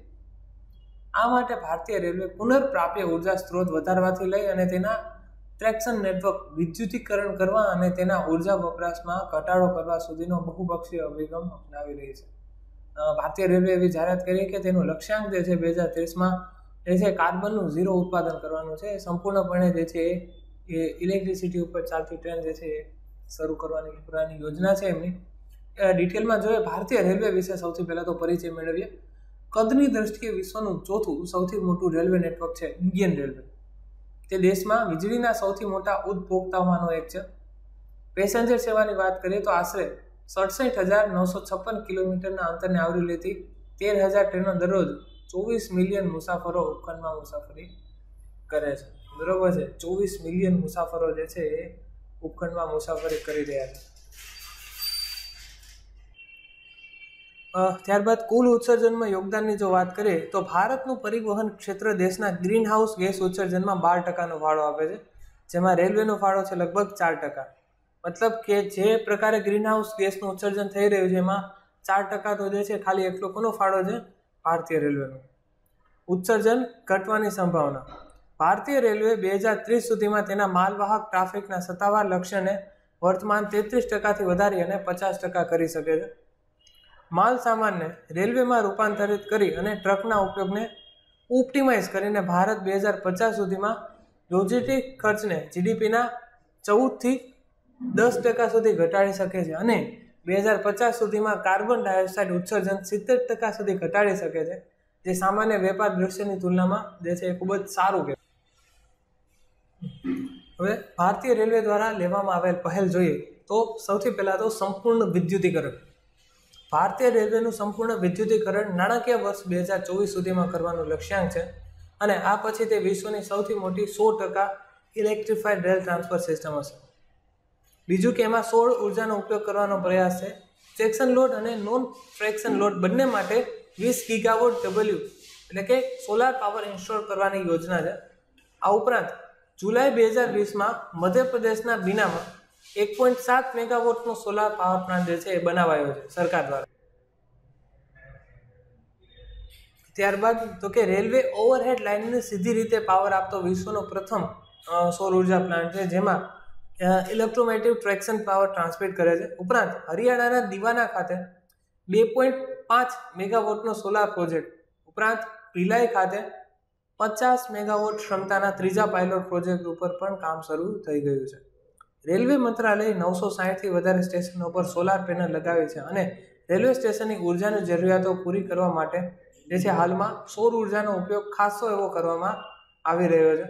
આ માટે ભારતીય રેલવે પુનર્પ્રાપ્ય ઉર્જા સ્ત્રોત વધારવાથી લઈ અને તેના ટ્રેક્શન નેટવર્ક વિદ્યુતીકરણ કરવા અને તેના ઉર્જા વપરાશમાં ઘટાડો કરવા સુધીનો બહુપક્ષીય અભિગમ અપનાવી રહી છે। ભારતીય રેલવે એવી જાહેરાત કરી કે તેનું લક્ષ્યાંક જે છે 2030માં જે છે કાર્બનનું ઝીરો ઉત્પાદન કરવાનું છે। સંપૂર્ણપણે જે છે એ ઇલેક્ટ્રિસિટી ઉપર ચાલતી ટ્રેન જે છે શરૂ કરવાની પુરાની યોજના છે એમની। ડિટેલમાં જોઈએ ભારતીય રેલવે વિશે સૌથી પહેલાં તો પરિચય મેળવીએ। કદની દ્રષ્ટિએ વિશ્વનું ચોથું સૌથી મોટું રેલવે નેટવર્ક છે ઇન્ડિયન રેલવે। તે દેશમાં વીજળીના સૌથી મોટા ઉપભોક્તામાંનો એક છે। પેસેન્જર સેવાની વાત કરીએ તો આશરે 67,956 કિલોમીટરના અંતરને આવરી લેતી 13,000 ટ્રેનો દરરોજ 24 મિલિયન મુસાફરો ઉપખંડમાં મુસાફરી કરે છે। બરોબર છે, 24 મિલિયન મુસાફરો જે છે એ ઉપખંડમાં મુસાફરી કરી રહ્યા છે। ત્યારબાદ કુલ ઉત્સર્જનમાં યોગદાનની જો વાત કરીએ તો ભારતનું પરિવહન ક્ષેત્ર દેશના ગ્રીનહાઉસ ગેસ ઉત્સર્જનમાં 12%નો ફાળો આપે છે, જેમાં રેલવેનો ફાળો છે લગભગ 4%। મતલબ કે જે પ્રકારે ગ્રીનહાઉસ ગેસનું ઉત્સર્જન થઈ રહ્યું છે એમાં 4% તો જે છે ખાલી એકલો કોનો ફાળો છે ભારતીય રેલવેનું। ઉત્સર્જન ઘટવાની સંભાવના ભારતીય રેલવે 2030 સુધીમાં તેના માલવાહક ટ્રાફિકના સત્તાવાર લક્ષ્યને વર્તમાન 33%થી વધારી અને 50% કરી શકે છે। માલ સામાનને રેલવેમાં રૂપાંતરિત કરી અને ટ્રકના ઉપયોગને ઓપ્ટિમાઇઝ કરીને ભારત 2050 સુધીમાં લોજિસ્ટિક ખર્ચને GDPના 14 થી 10% સુધી ઘટાડી શકે છે અને 2050 સુધીમાં કાર્બન ડાયોક્સાઇડ ઉત્સર્જન 70% સુધી ઘટાડી શકે છે, જે સામાન્ય વેપાર દ્રશ્યની તુલનામાં જે છે એ ખૂબ જ સારું કહેવાય। હવે ભારતીય રેલવે દ્વારા લેવામાં આવેલ પહેલ જોઈએ તો સૌથી પહેલાં તો સંપૂર્ણ વિદ્યુતીકરણ। ભારતીય રેલવેનું સંપૂર્ણ વિદ્યુતીકરણ નાણાકીય વર્ષ 2024 સુધીમાં કરવાનું લક્ષ્યાંક છે અને આ પછી તે વિશ્વની સૌથી મોટી 100% ઇલેક્ટ્રિફાઈડ રેલ ટ્રાન્સફર સિસ્ટમ હશે। બીજું કે એમાં સૌર ઉર્જાનો ઉપયોગ કરવાનો પ્રયાસ છે. ફ્રેક્શન લોડ અને નોન ફ્રેક્શન લોડ બંને માટે 20 ગીગાવોટ ડબલ્યુ એટલે કે સોલાર પાવર ઇન્સ્ટોલ કરવાની યોજના છે. આ ઉપરાંત જુલાઈ 2020માં મધ્યપ્રદેશના બીનામાં 1.7 મેગાવોટનો સોલાર પાવર પ્લાન્ટ જે છે એ બનાવાયો છે સરકાર દ્વારા. ત્યારબાદ તો કે રેલવે ઓવરહેડ લાઇનને સીધી રીતે પાવર આપતો વિશ્વનો પ્રથમ સૌર ઉર્જા પ્લાન્ટ છે, જેમાં ઇલેક્ટ્રોમેટિવ ટ્રેક્શન પાવર ટ્રાન્સમિટ કરે છે. ઉપરાંત હરિયાણાના દિવાના ખાતે 2.5 મેગાવોટનો સોલાર પ્રોજેક્ટ, ઉપરાંત ભિલાઈ ખાતે 50 મેગાવોટ ક્ષમતાના ત્રીજા પાયલોટ પ્રોજેક્ટ ઉપર પણ કામ શરૂ થઈ ગયું છે. રેલવે મંત્રાલયે 960થી વધારે સ્ટેશનો પર સોલાર પેનલ લગાવી છે અને રેલવે સ્ટેશનની ઉર્જાની જરૂરિયાતો પૂરી કરવા માટે જે છે હાલમાં સૌર ઉર્જાનો ઉપયોગ ખાસો એવો કરવામાં આવી રહ્યો છે.